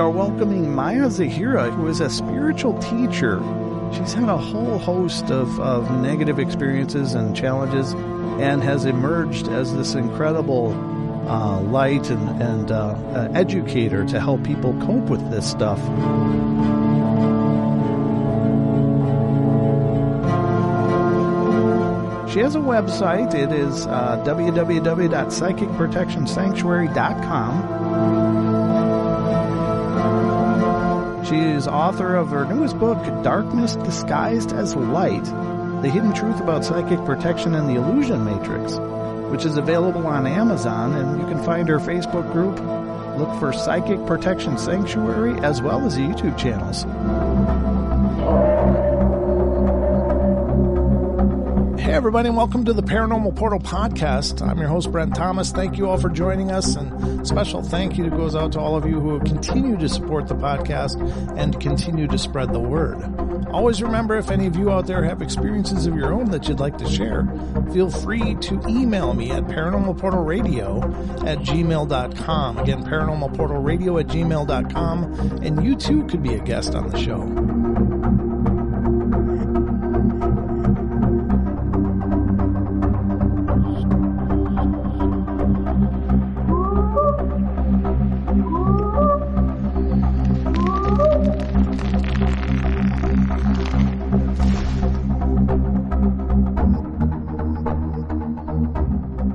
are welcoming Maya Zahira, who is a spiritual teacher. She's had a whole host of negative experiences and challenges and has emerged as this incredible light and educator to help people cope with this stuff. She has a website. It is www.psychicprotectionsanctuary.com. She is author of her newest book, Darkness Disguised as Light, The Hidden Truth About Psychic Protection and the Illusion Matrix, which is available on Amazon, and you can find her Facebook group. Look for Psychic Protection Sanctuary, as well as the YouTube channels. Hey everybody, and welcome to the Paranormal Portal Podcast. I'm your host, Brent Thomas. Thank you all for joining us, and special thank you goes out to all of you who continue to support the podcast and continue to spread the word. Always remember, if any of you out there have experiences of your own that you'd like to share, feel free to email me at paranormalportalradio@gmail.com. Again, paranormalportalradio@gmail.com, and you too could be a guest on the show.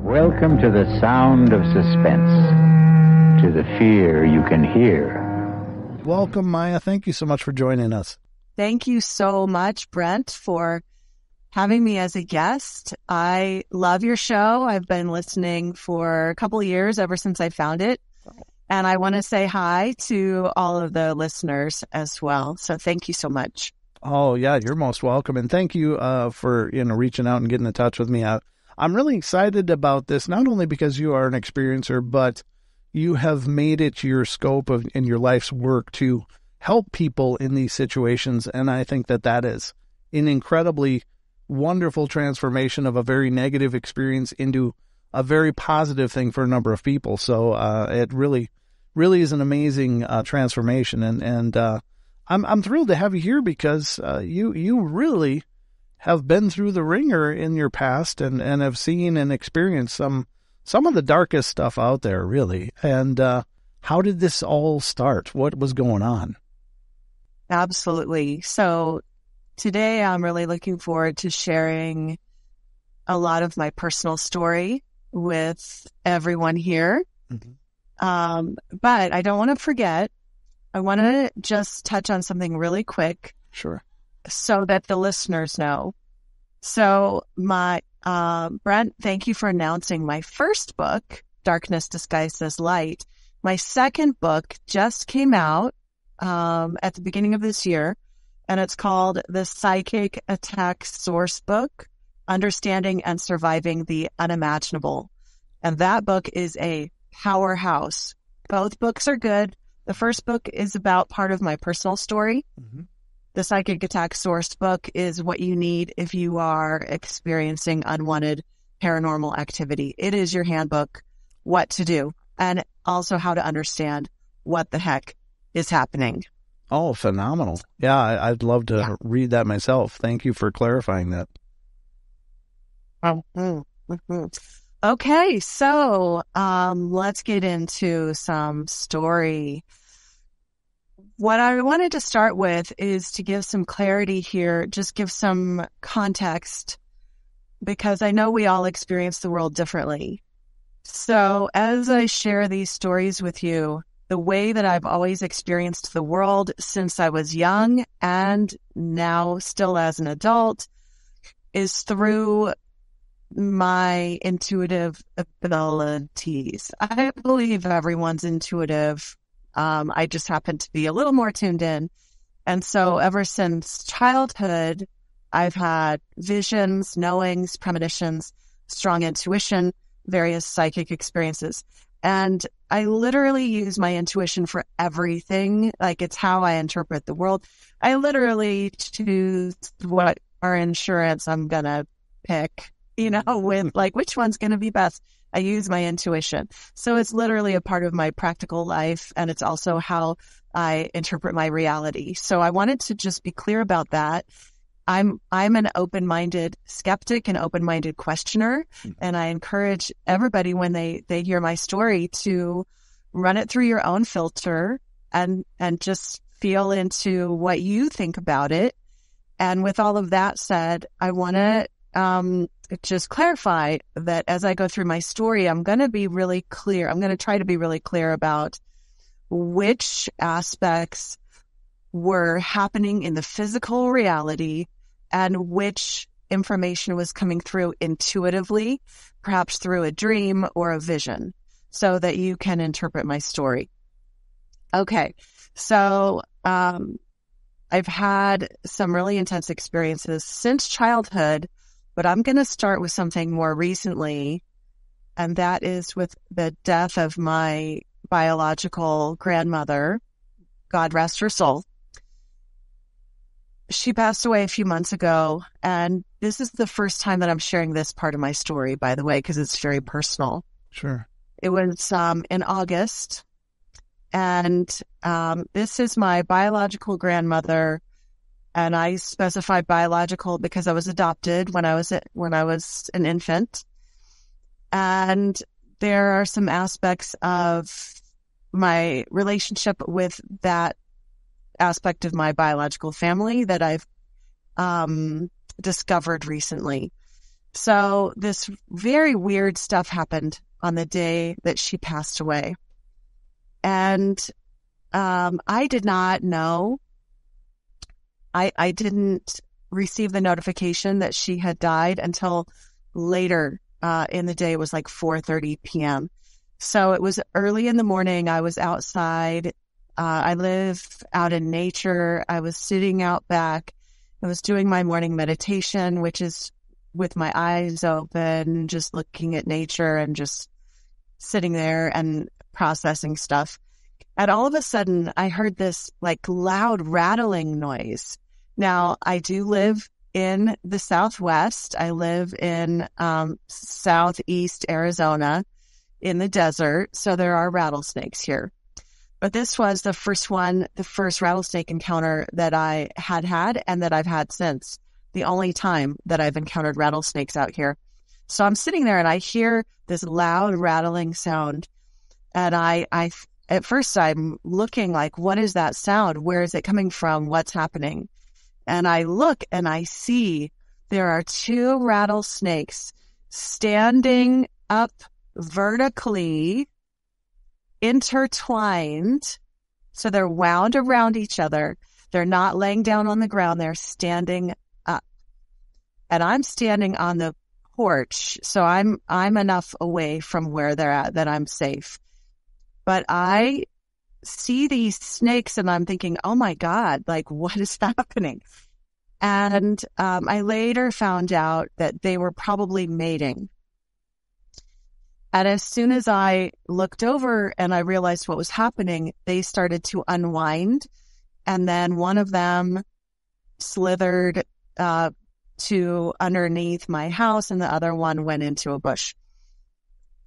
Welcome to the sound of suspense, to the fear you can hear. Welcome, Maya. Thank you so much for joining us. Thank you so much, Brent, for having me as a guest. I love your show. I've been listening for a couple of years, ever since I found it. And I want to say hi to all of the listeners as well. So thank you so much. Oh, yeah, you're most welcome. And thank you for reaching out and getting in touch with me. I'm really excited about this, not only because you are an experiencer, but you have made it your scope of in your life's work to help people in these situations. And I think that that is an incredibly wonderful transformation of a very negative experience into a very positive thing for a number of people. So it really, really is an amazing transformation. And I'm thrilled to have you here because you really have been through the ringer in your past and have seen and experienced some of the darkest stuff out there, really. And how did this all start? What was going on? Absolutely. So today I'm really looking forward to sharing a lot of my personal story with everyone here. Mm-hmm. But I don't want to forget. I want to just touch on something really quick. Sure. So that the listeners know. So my, Brent, thank you for announcing my first book, Darkness Disguised as Light. My second book just came out, at the beginning of this year, and it's called The Psychic Attack Sourcebook, Understanding and Surviving the Unimaginable. And that book is a powerhouse. Both books are good. The first book is about part of my personal story. Mm-hmm. The Psychic Attack Sourcebook is what you need if you are experiencing unwanted paranormal activity. It is your handbook, what to do, and also how to understand what the heck is happening. Oh, phenomenal. Yeah, I'd love to read that myself. Thank you for clarifying that. Okay, so let's get into some story. What I wanted to start with is to give some clarity here, just give some context, because I know we all experience the world differently. So as I share these stories with you, the way that I've always experienced the world since I was young and now still as an adult is through my intuitive abilities. I believe everyone's intuitive. I just happen to be a little more tuned in. And so ever since childhood, I've had visions, knowings, premonitions, strong intuition, various psychic experiences. And I literally use my intuition for everything. Like, it's how I interpret the world. I literally choose what car insurance I'm going to pick, you know, with like, which one's going to be best. I use my intuition. So it's literally a part of my practical life, and it's also how I interpret my reality. So I wanted to just be clear about that. I'm an open-minded skeptic and open-minded questioner, and I encourage everybody when they hear my story to run it through your own filter and just feel into what you think about it. And with all of that said, I want to just clarify that as I go through my story, I'm going to be really clear. I'm going to try to be really clear about which aspects were happening in the physical reality and which information was coming through intuitively, perhaps through a dream or a vision, so that you can interpret my story. Okay, so I've had some really intense experiences since childhood, but I'm going to start with something more recently, and that is with the death of my biological grandmother, God rest her soul. She passed away a few months ago, and this is the first time that I'm sharing this part of my story, by the way, because it's very personal. Sure. It was in August, and this is my biological grandmother, and I specify biological because I was adopted when I was an infant, and there are some aspects of my relationship with that aspect of my biological family that I've discovered recently. So this very weird stuff happened on the day that she passed away. And I did not know. I didn't receive the notification that she had died until later in the day. It was like 4:30 p.m. So it was early in the morning. I was outside. I live out in nature. I was sitting out back. I was doing my morning meditation, which is with my eyes open, just looking at nature and just sitting there and processing stuff. And all of a sudden, I heard this like loud rattling noise. Now, I do live in the Southwest. I live in Southeast Arizona in the desert, so there are rattlesnakes here. But this was the first rattlesnake encounter that I had and that I've had since. The only time that I've encountered rattlesnakes out here. So I'm sitting there and I hear this loud rattling sound. And I at first I'm looking like, what is that sound? Where is it coming from? What's happening? And I look and I see there are two rattlesnakes standing up vertically, intertwined. So they're wound around each other. They're not laying down on the ground. They're standing up. And I'm standing on the porch. So I'm enough away from where they're at that I'm safe. But I see these snakes and I'm thinking, oh my God, like what is happening? And I later found out that they were probably mating. And as soon as I looked over and I realized what was happening, they started to unwind. And then one of them slithered to underneath my house and the other one went into a bush.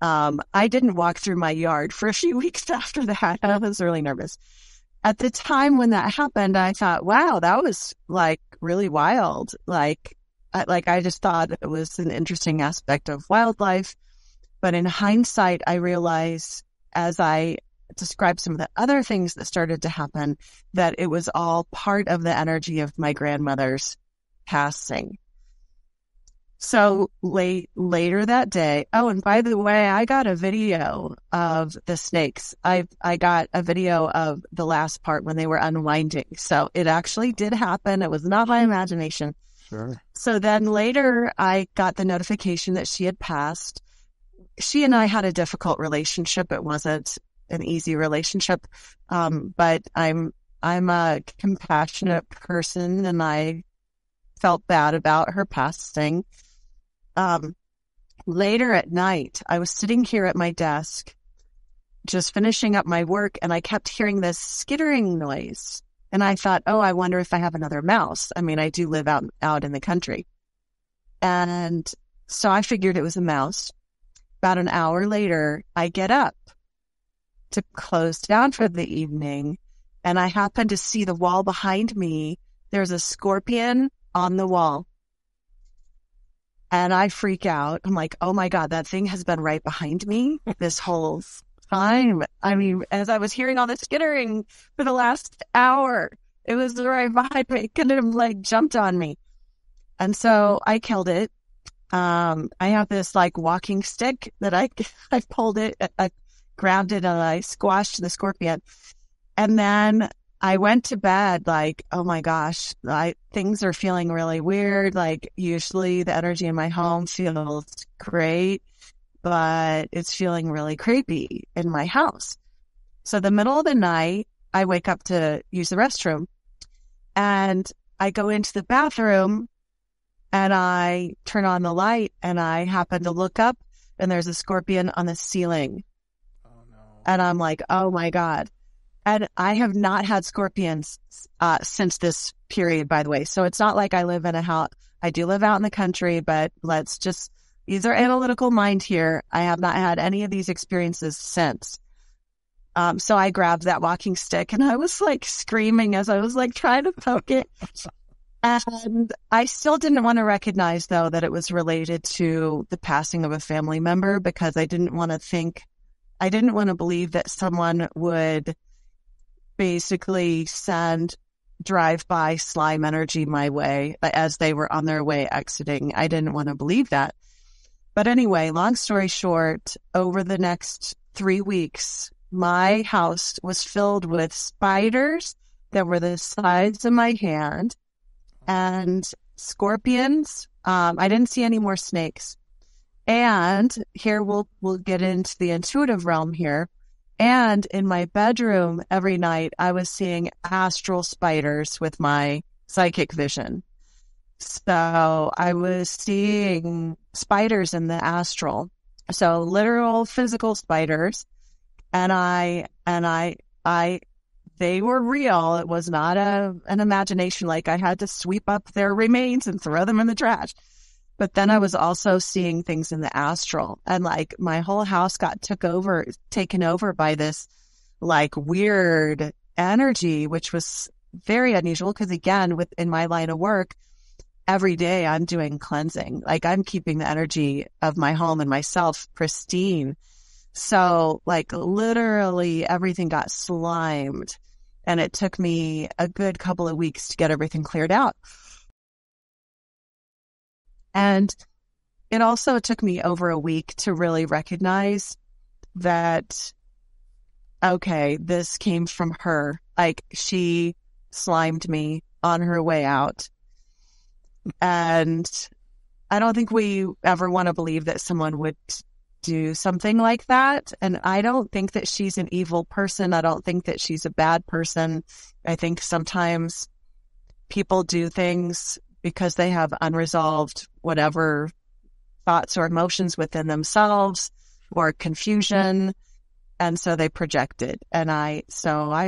I didn't walk through my yard for a few weeks after that. I was really nervous. At the time when that happened, I thought, wow, that was like really wild. Like I just thought it was an interesting aspect of wildlife. But in hindsight, I realize, as I described some of the other things that started to happen, that it was all part of the energy of my grandmother's passing. So later that day, oh, and by the way, I got a video of the snakes. I got a video of the last part when they were unwinding. So it actually did happen. It was not my imagination. Sure. So then later, I got the notification that she had passed. She and I had a difficult relationship. It wasn't an easy relationship, but I'm a compassionate person, and I felt bad about her passing. Later at night, I was sitting here at my desk, just finishing up my work, and I kept hearing this skittering noise. And I thought, oh, I wonder if I have another mouse. I mean, I do live out in the country, and so I figured it was a mouse. About an hour later, I get up to close down for the evening, and I happen to see the wall behind me. There's a scorpion on the wall. And I freak out. I'm like, oh my God, that thing has been right behind me this whole time. I mean, as I was hearing all the skittering for the last hour, it was right behind me. It kind of like jumped on me. And so I killed it. I have this like walking stick that I pulled it, I grabbed it, and I squashed the scorpion. And then I went to bed like, oh my gosh, things are feeling really weird. Like usually the energy in my home feels great, but it's feeling really creepy in my house. So the middle of the night, I wake up to use the restroom, and I go into the bathroom. And I turn on the light, and I happen to look up, and there's a scorpion on the ceiling. Oh, no. And I'm like, oh, my God. And I have not had scorpions since this period, by the way. So it's not like I live in a house. I do live out in the country, but let's just use our analytical mind here. I have not had any of these experiences since. So I grabbed that walking stick, and I was, like, screaming as I was, like, trying to poke it. And I still didn't want to recognize, though, that it was related to the passing of a family member, because I didn't want to think, I didn't want to believe that someone would basically send drive-by slime energy my way as they were on their way exiting. I didn't want to believe that. But anyway, long story short, over the next 3 weeks, my house was filled with spiders that were the size of my hand. And scorpions. I didn't see any more snakes. And here we'll get into the intuitive realm here. And in my bedroom every night, I was seeing astral spiders with my psychic vision. So I was seeing spiders in the astral. So literal physical spiders. And they were real. It was not an imagination. Like I had to sweep up their remains and throw them in the trash. But then I was also seeing things in the astral, and like my whole house got taken over by this like weird energy, which was very unusual. Cause again, within my line of work, every day I'm doing cleansing. Like I'm keeping the energy of my home and myself pristine. So like literally everything got slimed. And it took me a good couple of weeks to get everything cleared out. And it also took me over a week to really recognize that, okay, this came from her. Like she slimed me on her way out. And I don't think we ever want to believe that someone would do something like that. And I don't think that she's an evil person. I don't think that she's a bad person. I think sometimes people do things because they have unresolved whatever thoughts or emotions within themselves or confusion. And so they project it. And I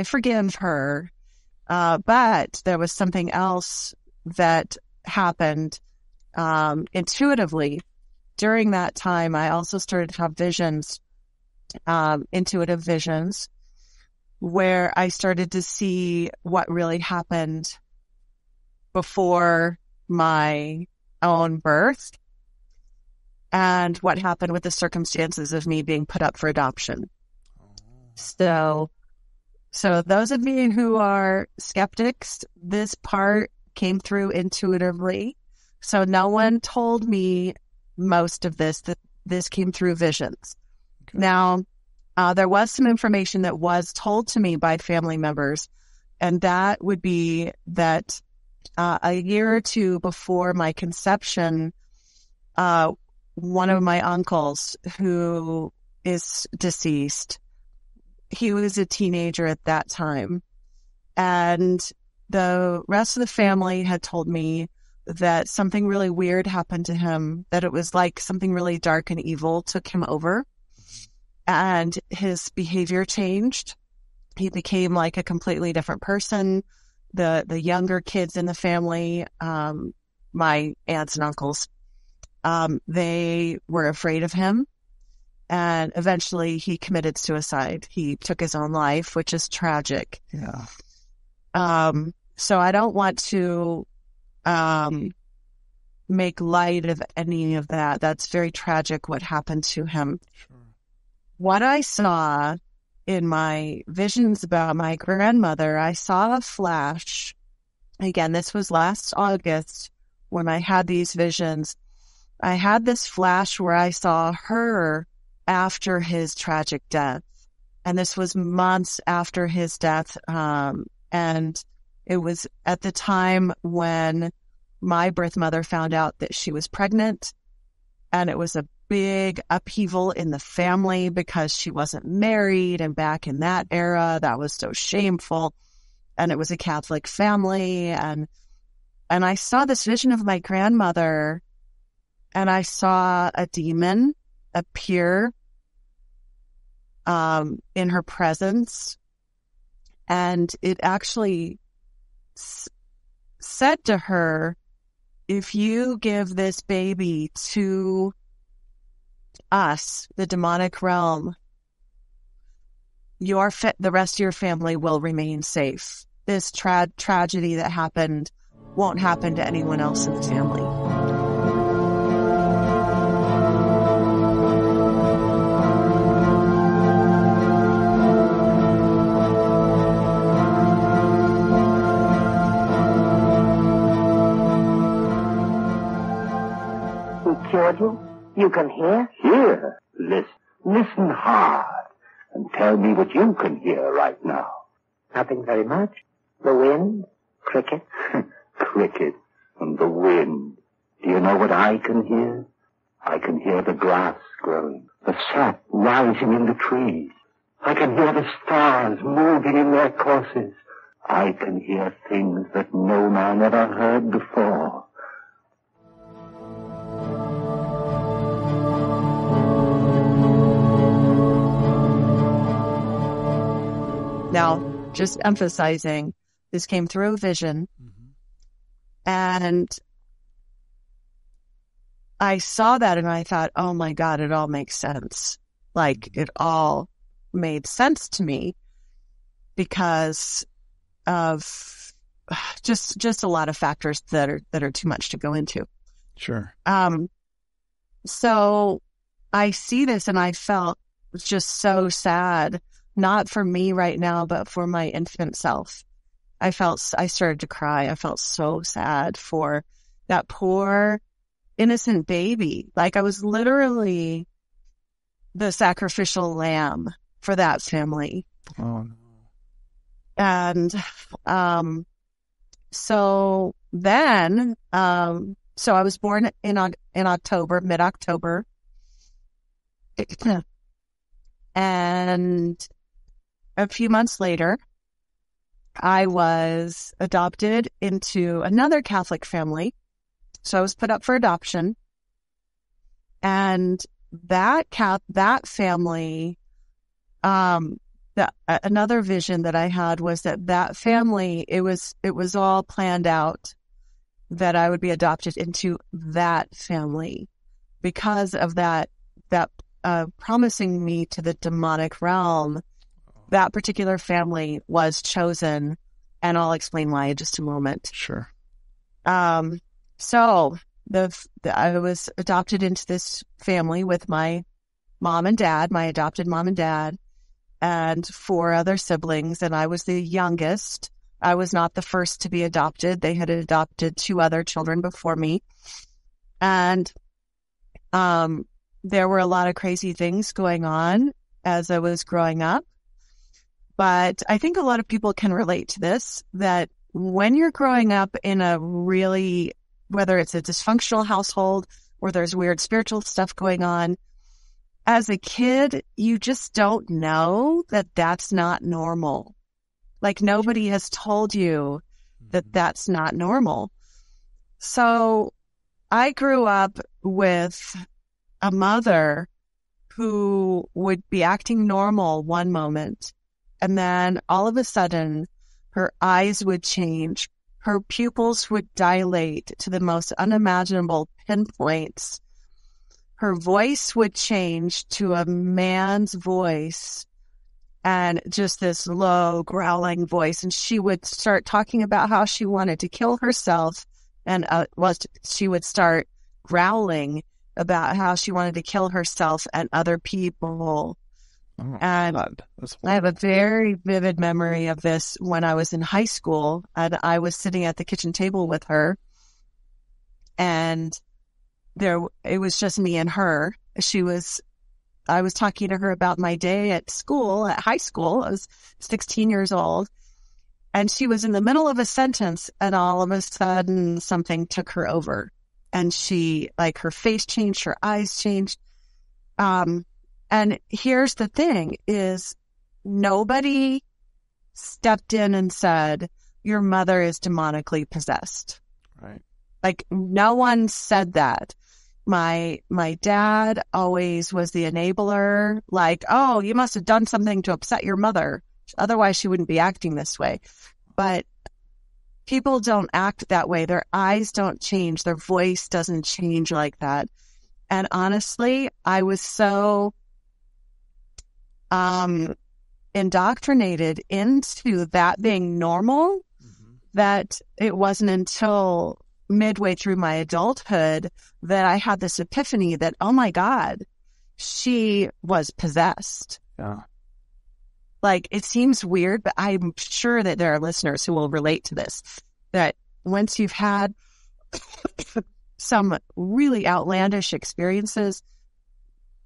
forgive her. But there was something else that happened intuitively. During that time, I also started to have visions, intuitive visions, where I started to see what really happened before my own birth and what happened with the circumstances of me being put up for adoption. So those of you who are skeptics, this part came through intuitively. So no one told me most of this came through visions. Okay. Now, there was some information that was told to me by family members, and that would be that a year or two before my conception, one of my uncles who is deceased, he was a teenager at that time, and the rest of the family had told me that something really weird happened to him, that it was like something really dark and evil took him over, and his behavior changed. He became like a completely different person. The younger kids in the family, my aunts and uncles, they were afraid of him. and eventually he committed suicide. He took his own life, which is tragic. Yeah. So I don't want to make light of any of that. That's very tragic what happened to him. Sure. What I saw in my visions about my grandmother, I saw a flash. Again, this was last August when I had these visions. I had this flash where I saw her after his tragic death. And this was months after his death. And it was at the time when my birth mother found out that she was pregnant. And it was a big upheaval in the family because she wasn't married. And back in that era, that was so shameful. And it was a Catholic family. And I saw this vision of my grandmother, and I saw a demon appear in her presence, and it actually said to her, if you give this baby to us, the demonic realm, the rest of your family will remain safe. This tragedy that happened won't happen to anyone else in the family. You can hear? Hear? Listen hard and tell me what you can hear right now. Nothing very much. The wind, cricket. Cricket and the wind. Do you know what I can hear? I can hear the grass growing, the sap rising in the trees. I can hear the stars moving in their courses. I can hear things that no man ever heard before. Now, just emphasizing, this came through vision, and I saw that and I thought, oh my God, it all makes sense. Like, it all made sense to me because of just a lot of factors that are too much to go into. Sure. So I see this and I felt just so sad. Not for me right now, but for my infant self. I started to cry. I felt so sad for that poor, innocent baby. Like, I was literally the sacrificial lamb for that family. Oh, no. And so then, so I was born in October, mid-October. And a few months later, I was adopted into another Catholic family. So I was put up for adoption. And that family, another vision that I had was that family, it was all planned out that I would be adopted into that family because of that promising me to the demonic realm. That particular family was chosen, and I'll explain why in just a moment. Sure. So I was adopted into this family with my mom and dad, my adopted mom and dad, and four other siblings, and I was the youngest. I was not the first to be adopted. They had adopted two other children before me. And there were a lot of crazy things going on as I was growing up. But I think a lot of people can relate to this, that when you're growing up in a really, whether it's a dysfunctional household or there's weird spiritual stuff going on, as a kid, you just don't know that that's not normal. Like, nobody has told you that that's not normal. So I grew up with a mother who would be acting normal one moment, and then all of a sudden her eyes would change, her pupils would dilate to the most unimaginable pinpoints, her voice would change to a man's voice and just this low growling voice. And she would start talking about how she wanted to kill herself. And she would start growling about how she wanted to kill herself and other people. Oh, and I have a very vivid memory of this when I was in high school, and I was sitting at the kitchen table with her, and it was just me and her. I was talking to her about my day at school, at high school. I was 16 years old, and she was in the middle of a sentence, and all of a sudden something took her over, and she, like, her face changed, her eyes changed. And here's the thing is, nobody stepped in and said, your mother is demonically possessed. Right. Like, no one said that. My dad always was the enabler. Like, oh, you must have done something to upset your mother. Otherwise, she wouldn't be acting this way. But people don't act that way. Their eyes don't change. Their voice doesn't change like that. And honestly, I was so... indoctrinated into that being normal, mm-hmm. that it wasn't until midway through my adulthood that I had this epiphany that, oh my God, she was possessed. Yeah. Like, it seems weird, but I'm sure that there are listeners who will relate to this, that once you've had some really outlandish experiences,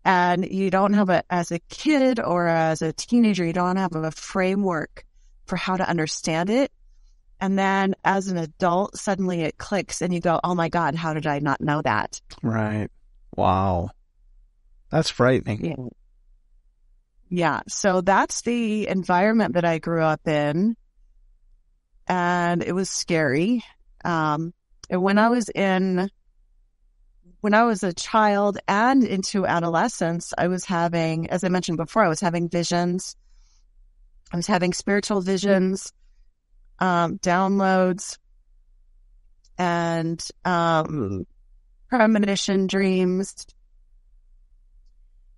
and you don't have as a kid or as a teenager, you don't have a framework for how to understand it. And then as an adult, suddenly it clicks and you go, oh my God, how did I not know that? Right. Wow. That's frightening. Yeah. Yeah. So that's the environment that I grew up in. And it was scary. And when I was a child and into adolescence, I was having, as I mentioned before, I was having visions. I was having spiritual visions, downloads, and premonition dreams.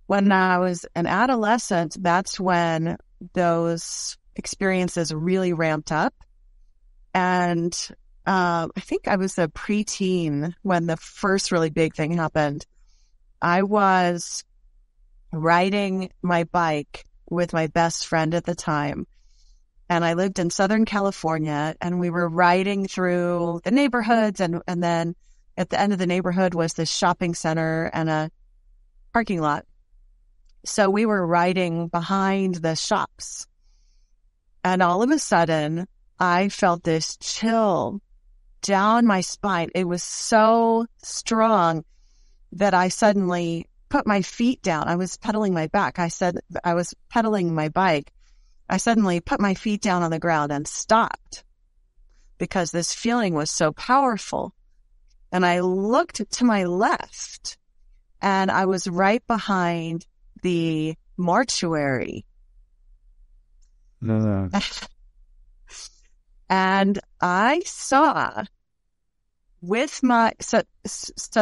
When I was an adolescent, that's when those experiences really ramped up. And I think I was a preteen when the first really big thing happened. I was riding my bike with my best friend at the time, and I lived in Southern California, and we were riding through the neighborhoods, and then at the end of the neighborhood was this shopping center and a parking lot. So we were riding behind the shops, and all of a sudden I felt this chill down my spine. It was so strong that I suddenly put my feet down. I was pedaling my back. I said, I was pedaling my bike. I suddenly put my feet down on the ground and stopped because this feeling was so powerful. And I looked to my left, and I was right behind the mortuary. No. And I saw with my, so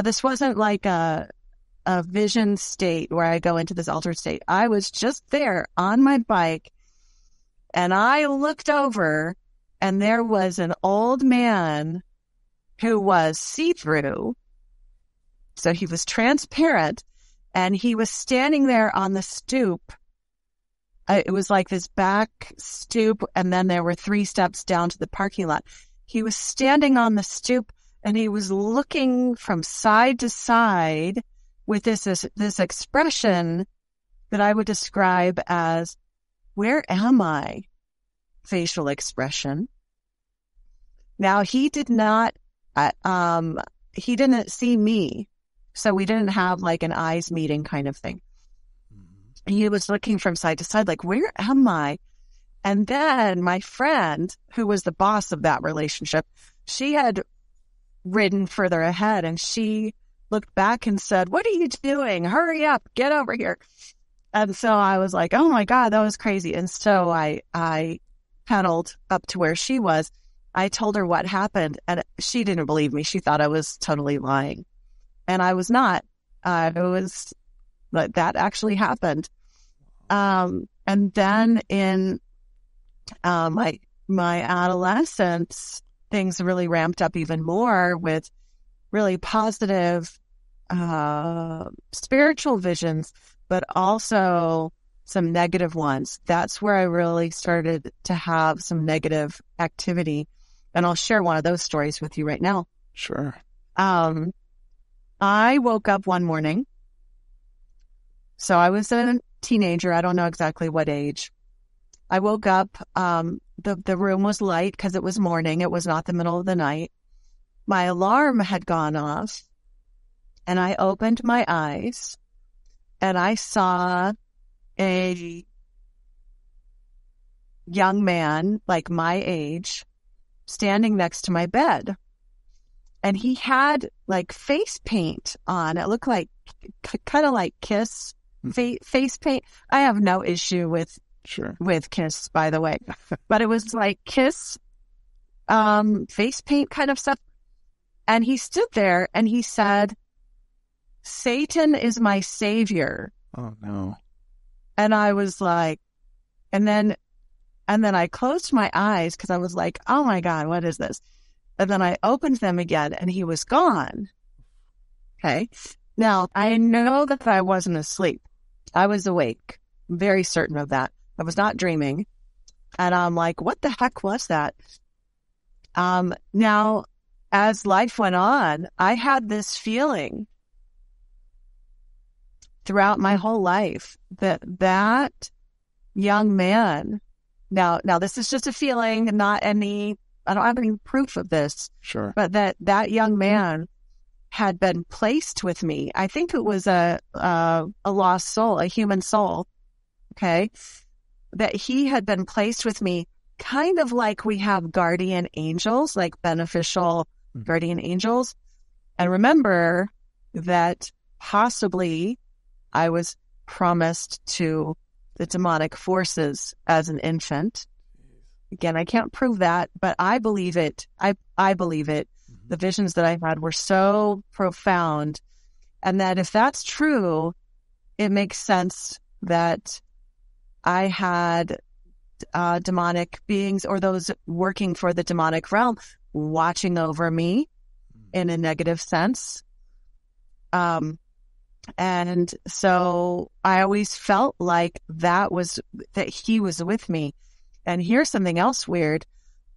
this wasn't like a vision state where I go into this altered state. I was just there on my bike, and I looked over, and there was an old man who was see-through. So he was transparent, and he was standing there on the stoop. It was like this back stoop, and then there were 3 steps down to the parking lot. He was standing on the stoop, and he was looking from side to side with this expression that I would describe as, where am I? Facial expression. Now, he did not, he didn't see me, so we didn't have like an eyes meeting kind of thing. He was looking from side to side, like, where am I? And then my friend, who was the boss of that relationship, she had ridden further ahead, and she looked back and said, what are you doing? Hurry up, get over here. And so I was like, oh my God, that was crazy. And so I pedaled up to where she was. I told her what happened, and she didn't believe me. She thought I was totally lying, and I was not. It was like that actually happened. And then in my adolescence, things really ramped up even more with really positive spiritual visions, but also some negative ones. That's where I really started to have some negative activity. And I'll share one of those stories with you right now. Sure. I woke up one morning. So I was a teenager. I don't know exactly what age. I woke up. The room was light because it was morning. It was not the middle of the night. My alarm had gone off. And I opened my eyes. And I saw a young man, like my age, standing next to my bed. And he had like face paint on. It looked like kind of like Kiss face paint. I have no issue with Kiss, by the way, but it was like Kiss face paint kind of stuff. And he stood there and he said, "Satan is my savior." Oh no. And I was like, and then I closed my eyes because I was like, oh my God, what is this? And then I opened them again and he was gone. Okay. Now, I know that I wasn't asleep. I was awake. I'm very certain of that. I was not dreaming. And I'm like, what the heck was that? Now, as life went on, I had this feeling throughout my whole life that that young man, now this is just a feeling, not any, I don't have any proof of this, sure, but that young man had been placed with me. I think it was a lost soul, a human soul, okay, that he had been placed with me, kind of like we have guardian angels, like beneficial guardian angels. And remember that possibly I was promised to the demonic forces as an infant. Again, I can't prove that, but I believe it. I believe it. Mm-hmm. The visions that I had were so profound. And that if that's true, it makes sense that I had demonic beings or those working for the demonic realm watching over me in a negative sense. And so I always felt like that he was with me. And here's something else weird,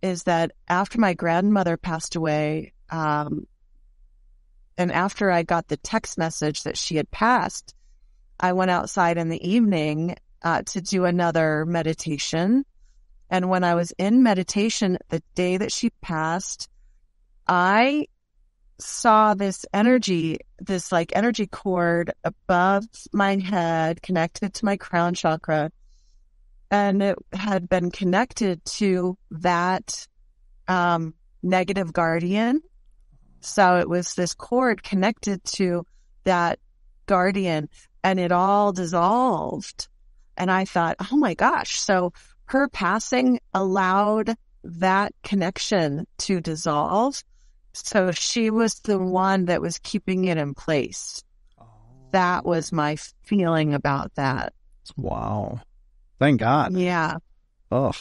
is that after my grandmother passed away, and after I got the text message that she had passed, I went outside in the evening to do another meditation. And when I was in meditation, the day that she passed, I saw this energy, this like energy cord above my head connected to my crown chakra. And it had been connected to that negative guardian. So it was this cord connected to that guardian, and it all dissolved. And I thought, oh my gosh. So her passing allowed that connection to dissolve. So she was the one that was keeping it in place. Oh. That was my feeling about that. Wow. Thank God. Yeah. Oh,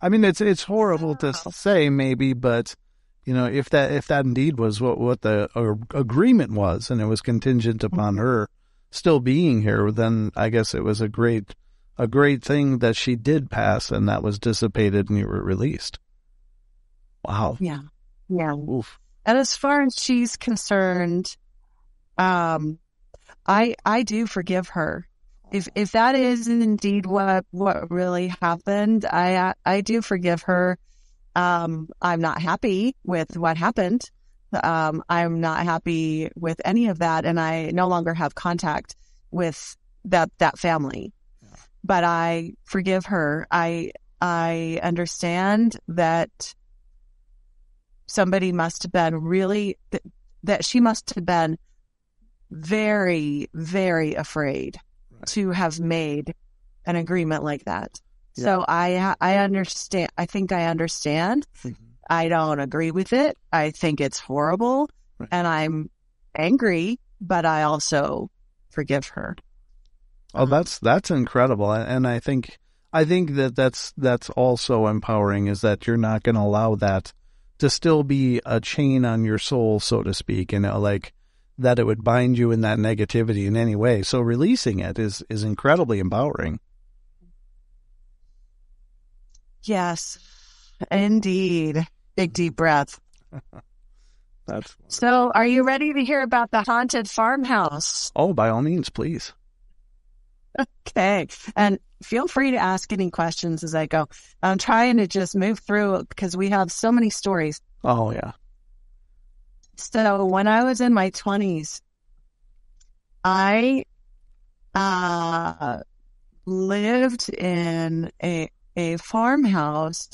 I mean, it's horrible to say, maybe, but you know, if that indeed was what the agreement was, and it was contingent upon her still being here, then I guess it was a great thing that she did pass, and that was dissipated, and you were released. Wow. Yeah. Yeah. Oof. And as far as she's concerned, I do forgive her. If that is indeed what really happened, I do forgive her. I'm not happy with what happened. I'm not happy with any of that, and I no longer have contact with that family. Yeah. But I forgive her. I understand that somebody must have been really that she must have been very, very afraid to have made an agreement like that. Yeah. So I understand. I think I understand. Mm-hmm. I don't agree with it. I think it's horrible. Right. And I'm angry but I also forgive her. Oh, that's incredible. And I think that's also empowering, is that you're not going to allow that to still be a chain on your soul, so to speak, you know, like that it would bind you in that negativity in any way. So releasing it is incredibly empowering. Yes, indeed. Big deep breath. That's wonderful. So are you ready to hear about the haunted farmhouse? Oh, by all means, please. Okay. And feel free to ask any questions as I go. I'm trying to just move through because we have so many stories. Oh, yeah. So when I was in my 20s, I lived in a farmhouse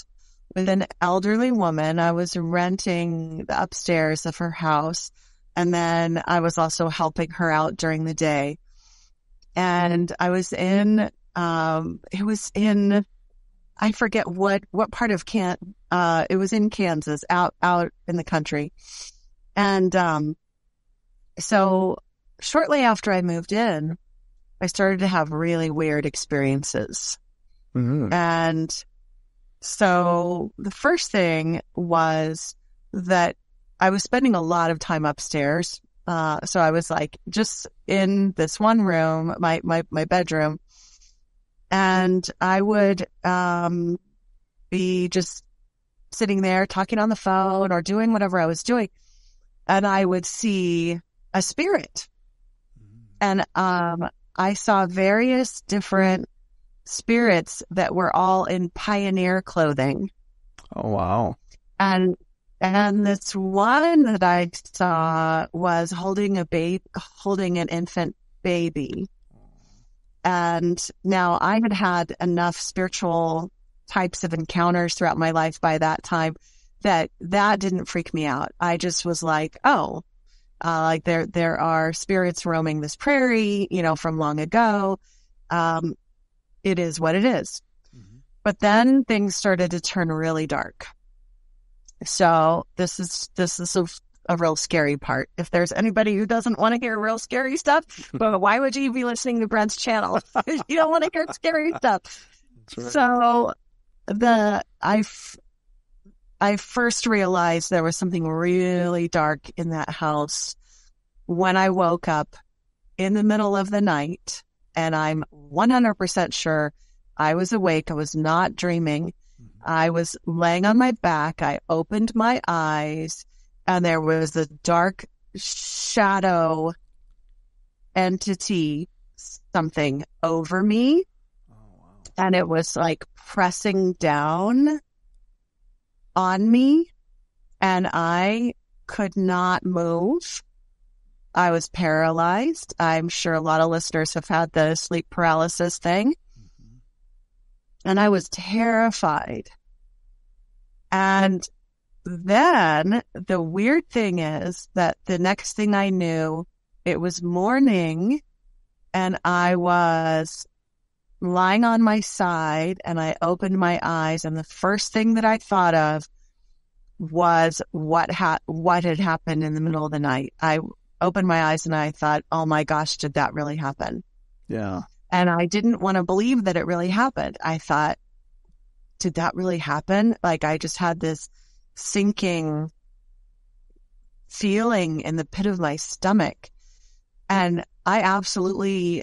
with an elderly woman. I was renting the upstairs of her house, and then I was also helping her out during the day. And I was in, I forget what part of it was in Kansas, out in the country. And, so shortly after I moved in, I started to have really weird experiences. Mm-hmm. And so the first thing was that I was spending a lot of time upstairs. So I was like just in this one room, my bedroom, and I would, be just sitting there talking on the phone or doing whatever I was doing. And I would see a spirit, and, I saw various different spirits that were all in pioneer clothing. Oh, wow. And this one that I saw was holding an infant baby. And now I had had enough spiritual types of encounters throughout my life by that time that didn't freak me out. I just was like, oh, like there are spirits roaming this prairie, you know, from long ago. It is what it is. Mm-hmm. But then things started to turn really dark. So this is a real scary part. If there's anybody who doesn't want to hear real scary stuff, but why would you be listening to Brent's channel? You don't want to hear scary stuff. Right. So I first realized there was something really dark in that house when I woke up in the middle of the night, and I'm 100% sure I was awake. I was not dreaming. I was laying on my back. I opened my eyes, and there was a dark shadow entity, something over me. Oh, wow. And it was like pressing down on me, and I could not move. I was paralyzed. I'm sure a lot of listeners have had the sleep paralysis thing. And I was terrified. And then the weird thing is that the next thing I knew, it was morning, and I was lying on my side, and I opened my eyes, and the first thing that I thought of was what had happened in the middle of the night. I opened my eyes and I thought, oh my gosh, did that really happen? Yeah. And I didn't want to believe that it really happened. I thought, did that really happen? Like, I just had this sinking feeling in the pit of my stomach. And I absolutely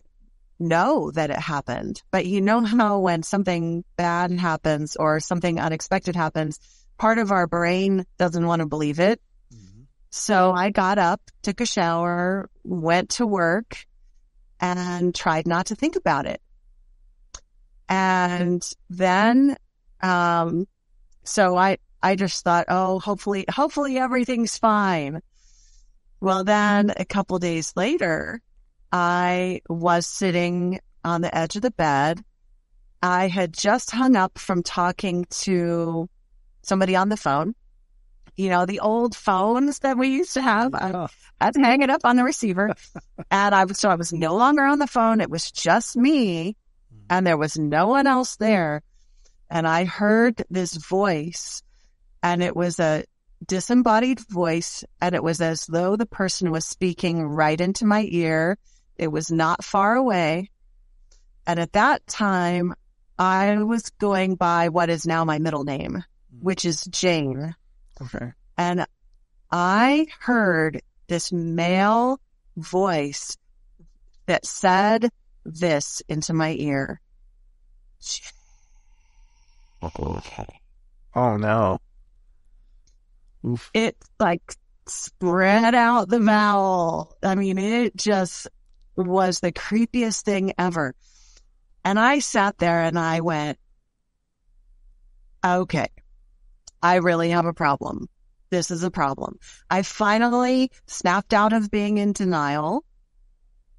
know that it happened. But you know how when something bad happens or something unexpected happens, part of our brain doesn't want to believe it. Mm-hmm. So I got up, took a shower, went to work, and tried not to think about it. And then, so I just thought, oh, hopefully everything's fine. Well, then a couple days later, I was sitting on the edge of the bed. I had just hung up from talking to somebody on the phone. You know, the old phones that we used to have. Yeah. I had to hang it up on the receiver. And I was no longer on the phone. It was just me. And there was no one else there. And I heard this voice. And it was a disembodied voice, and it was as though the person was speaking right into my ear. It was not far away. And at that time, I was going by what is now my middle name, which is Jane. Okay. And I heard this male voice that said this into my ear. Oh, no. Oof. It like spread out the vowel. I mean, it just was the creepiest thing ever. And I sat there and I went, okay, I really have a problem. This is a problem. I finally snapped out of being in denial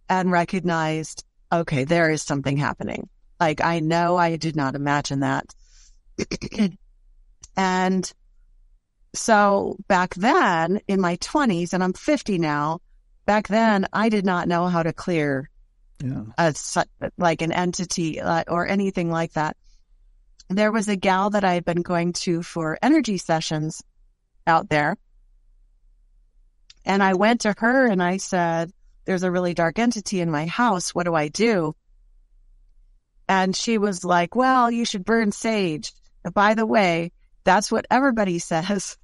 and recognized, okay, there is something happening. Like, I know I did not imagine that. And so back then in my 20s, and I'm 50 now, back then I did not know how to clear an entity or anything like that. There was a gal that I had been going to for energy sessions out there. And I went to her and I said, there's a really dark entity in my house. What do I do? And she was like, well, you should burn sage. By the way, that's what everybody says.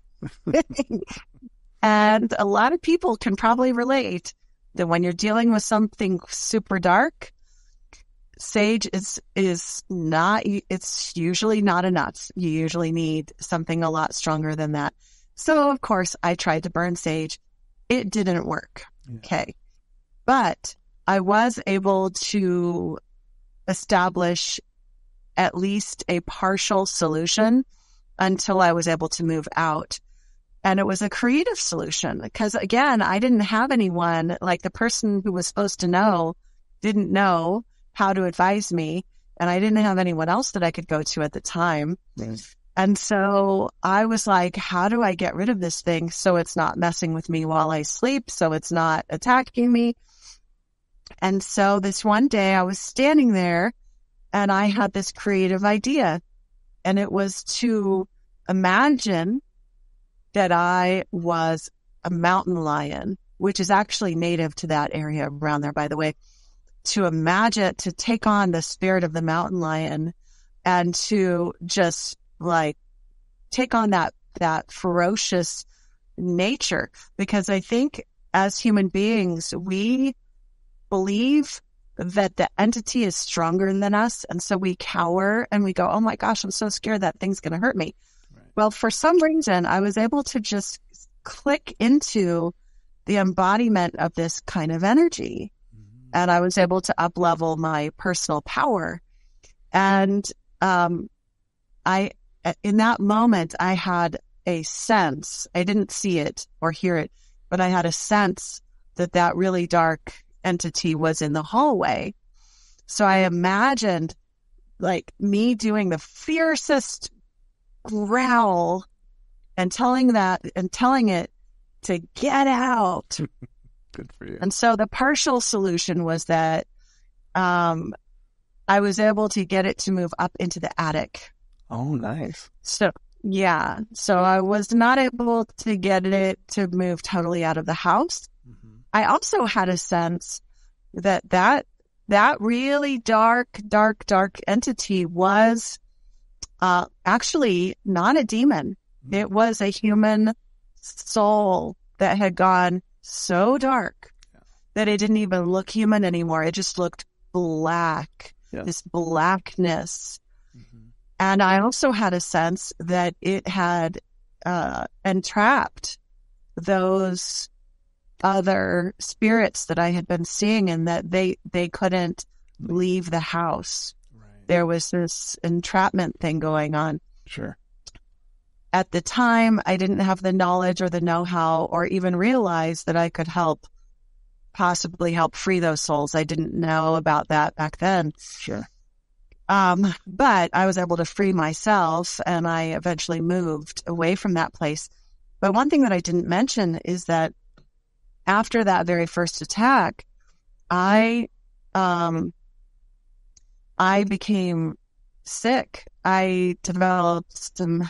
And a lot of people can probably relate that when you're dealing with something super dark, sage is not, it's usually not enough. You usually need something a lot stronger than that. So of course I tried to burn sage. It didn't work. Yeah. Okay. But I was able to establish at least a partial solution until I was able to move out. And it was a creative solution because, again, I didn't have anyone, like the person who was supposed to know didn't know how to advise me. And I didn't have anyone else that I could go to at the time. Yes. And so I was like, how do I get rid of this thing so it's not messing with me while I sleep, so it's not attacking me? And so this one day I was standing there and I had this creative idea, and it was to imagine that I was a mountain lion, which is actually native to that area around there, by the way, to imagine, to take on the spirit of the mountain lion and to just like take on that ferocious nature. Because I think as human beings, we believe that the entity is stronger than us. And so we cower and we go, oh my gosh, I'm so scared that thing's going to hurt me. Right. Well, for some reason, I was able to just click into the embodiment of this kind of energy. Mm-hmm. And I was able to up-level my personal power. And in that moment, I had a sense. I didn't see it or hear it, but I had a sense that really dark entity was in the hallway. So I imagined like me doing the fiercest growl and telling it to get out. Good for you. And so the partial solution was that I was able to get it to move up into the attic. Oh, nice. So yeah. So I was not able to get it to move totally out of the house. I also had a sense that really dark entity was actually not a demon. Mm-hmm. It was a human soul that had gone so dark that it didn't even look human anymore. It just looked black, this blackness. Mm-hmm. And I also had a sense that it had entrapped those other spirits that I had been seeing, and that they couldn't leave the house. Right. There was this entrapment thing going on. Sure. At the time, I didn't have the knowledge or the know-how or even realize that I could possibly help free those souls. I didn't know about that back then. Sure. But I was able to free myself, and I eventually moved away from that place. But one thing that I didn't mention is that after that very first attack, I became sick. I developed some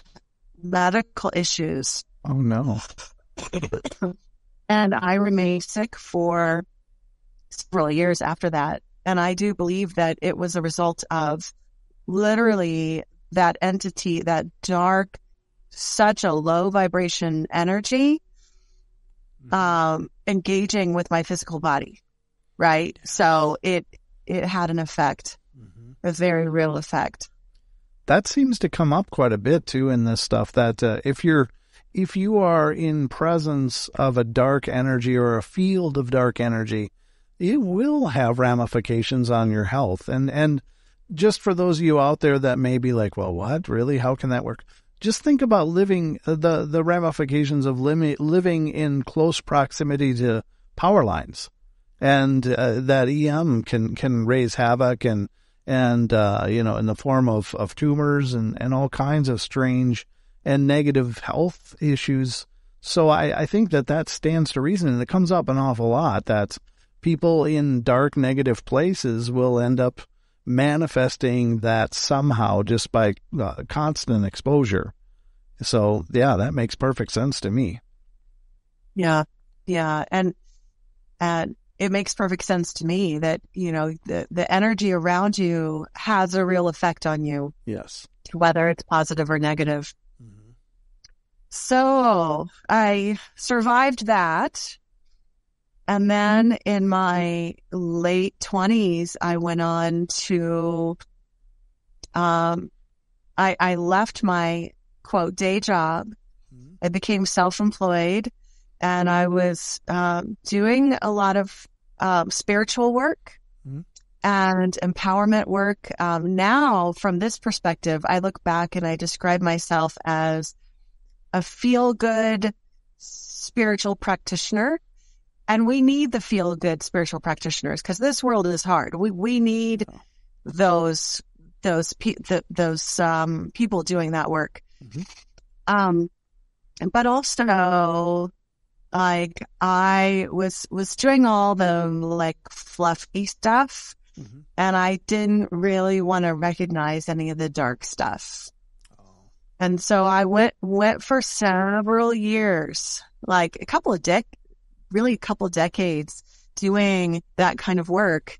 medical issues Oh, no. And I remained sick for several years after that. And I do believe that it was a result of literally that entity, that dark, such a low vibration energy, engaging with my physical body, right? So it had an effect, a very real effect. That seems to come up quite a bit too in this stuff, that if you are in presence of a dark energy or a field of dark energy, it will have ramifications on your health. And just for those of you out there that may be like, well, what? Really? How can that work? Just think about living, the ramifications of living in close proximity to power lines. And that EM can raise havoc and you know, in the form of tumors and all kinds of strange and negative health issues. So I think that stands to reason, and it comes up an awful lot, that people in dark, negative places will end up manifesting that somehow just by constant exposure. So, yeah, that makes perfect sense to me. Yeah, yeah. And it makes perfect sense to me that, you know, the energy around you has a real effect on you. Yes. Whether it's positive or negative. So I survived that. And then in my late 20s, I went on to, I left my, quote, day job. I became self-employed, and I was doing a lot of spiritual work and empowerment work. Now, from this perspective, I look back and I describe myself as a feel-good spiritual practitioner. And we need the feel-good spiritual practitioners, because this world is hard. We need those people doing that work. But also, like, I was doing all the like fluffy stuff, and I didn't really want to recognize any of the dark stuff. And so I went for several years, like a couple of decades. Really a couple decades doing that kind of work,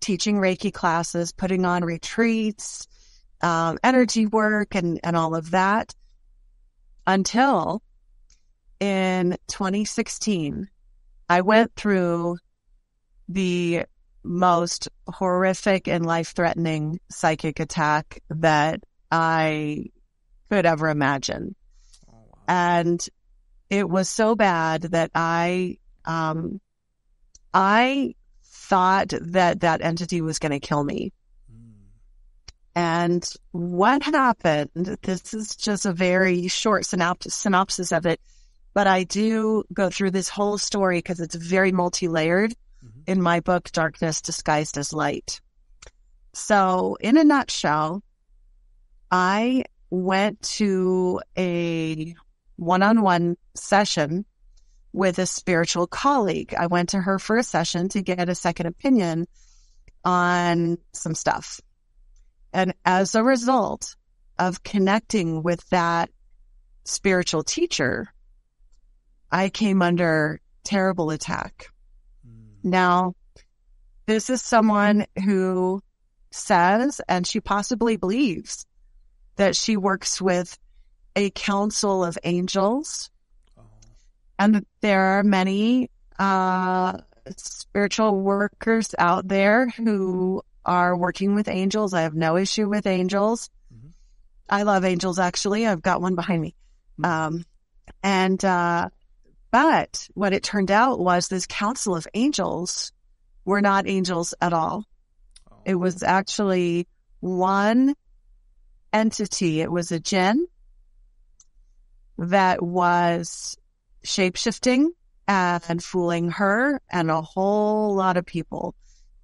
teaching Reiki classes, putting on retreats, energy work, and all of that, until in 2016, I went through the most horrific and life-threatening psychic attack that I could ever imagine. Oh, wow. And it was so bad that I thought that entity was going to kill me. And what happened, this is just a very short synopsis of it, but I do go through this whole story because it's very multi-layered in my book, Darkness Disguised as Light. So in a nutshell, I went to a one-on-one session with a spiritual colleague. I went to her for a session to get a second opinion on some stuff. And as a result of connecting with that spiritual teacher, I came under terrible attack. Now, this is someone who says, and she possibly believes, that she works with a council of angels, and there are many spiritual workers out there who are working with angels. I have no issue with angels. I love angels, actually. I've got one behind me. But what it turned out was this council of angels were not angels at all. It was actually one entity. It was a djinn that was shape-shifting and fooling her and a whole lot of people.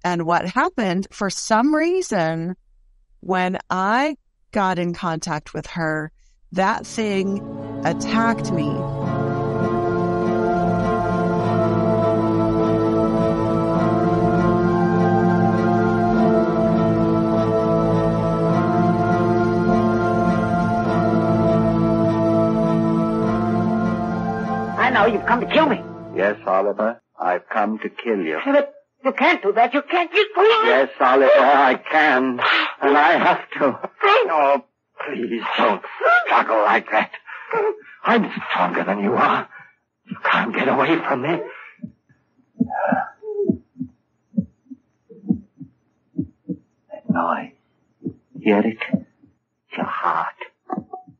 And what happened, for some reason, when I got in contact with her, that thing attacked me. know you've come to kill me. Yes, Oliver, I've come to kill you. But you can't do that. You can't. Yes, Oliver, I can. And I have to. Oh, please don't struggle like that. I'm stronger than you are. You can't get away from me. That noise. Hear it? It's your heart.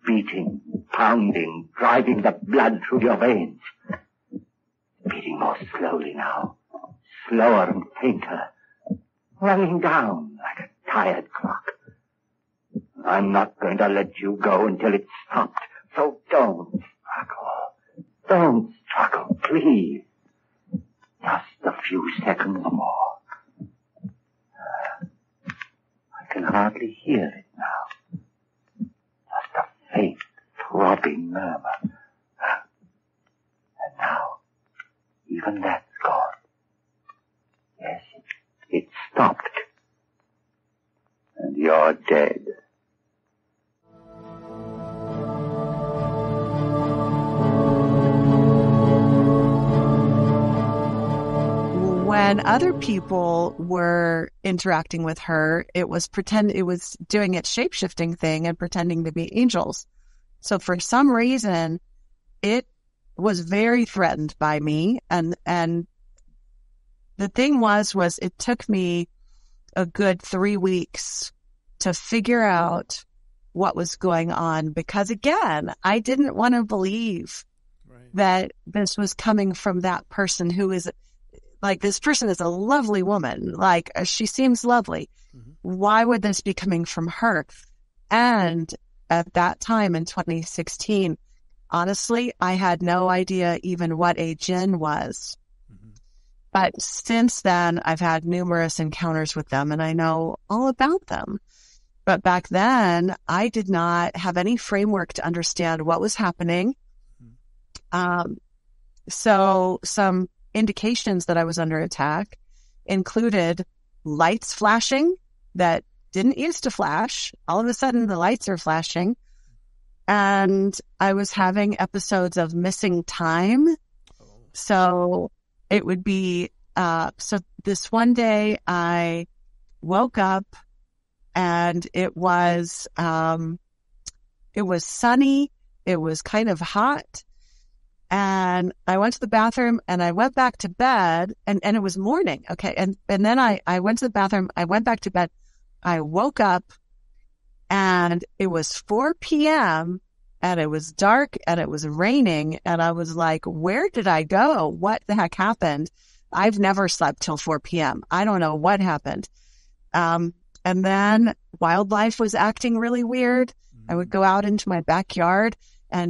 Beating, pounding, driving the blood through your veins. Beating more slowly now. Slower and fainter. Running down like a tired clock. I'm not going to let you go until it's stopped. So don't struggle. Don't struggle, please. Just a few seconds more. I can hardly hear it now. Just a faint, throbbing murmur. And now, even that's gone. Yes, it stopped. And you're dead. When other people were interacting with her, it was doing its shape-shifting thing and pretending to be angels. So for some reason, it was very threatened by me. And the thing was it took me a good 3 weeks to figure out what was going on. Because again, I didn't want to believe that this was coming from that person who is... Like, this person is a lovely woman. Like, she seems lovely. Mm-hmm. Why would this be coming from her? And at that time in 2016, honestly, I had no idea even what a djinn was. Mm-hmm. But since then, I've had numerous encounters with them, and I know all about them. But back then, I did not have any framework to understand what was happening. Mm-hmm. So some... indications that I was under attack included lights flashing that didn't used to flash. All of a sudden, the lights are flashing. And I was having episodes of missing time. Oh. So it would be... so this one day, I woke up and it was sunny. It was kind of hot. And I went to the bathroom and I went back to bed and it was morning. Okay. And then I went to the bathroom. I went back to bed. I woke up and it was 4 p.m. and it was dark and it was raining. And I was like, where did I go? What the heck happened? I've never slept till 4 p.m. I don't know what happened. And then wildlife was acting really weird. Mm-hmm. I would go out into my backyard and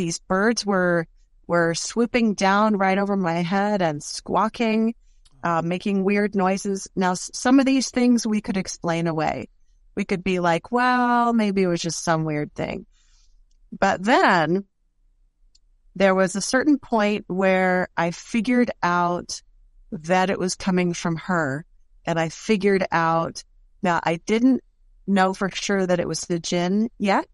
these birds were swooping down right over my head and squawking, making weird noises. Now, some of these things we could explain away. We could be like, well, maybe it was just some weird thing. But then there was a certain point where I figured out that it was coming from her. And I figured out, now I didn't know for sure that it was the djinn yet,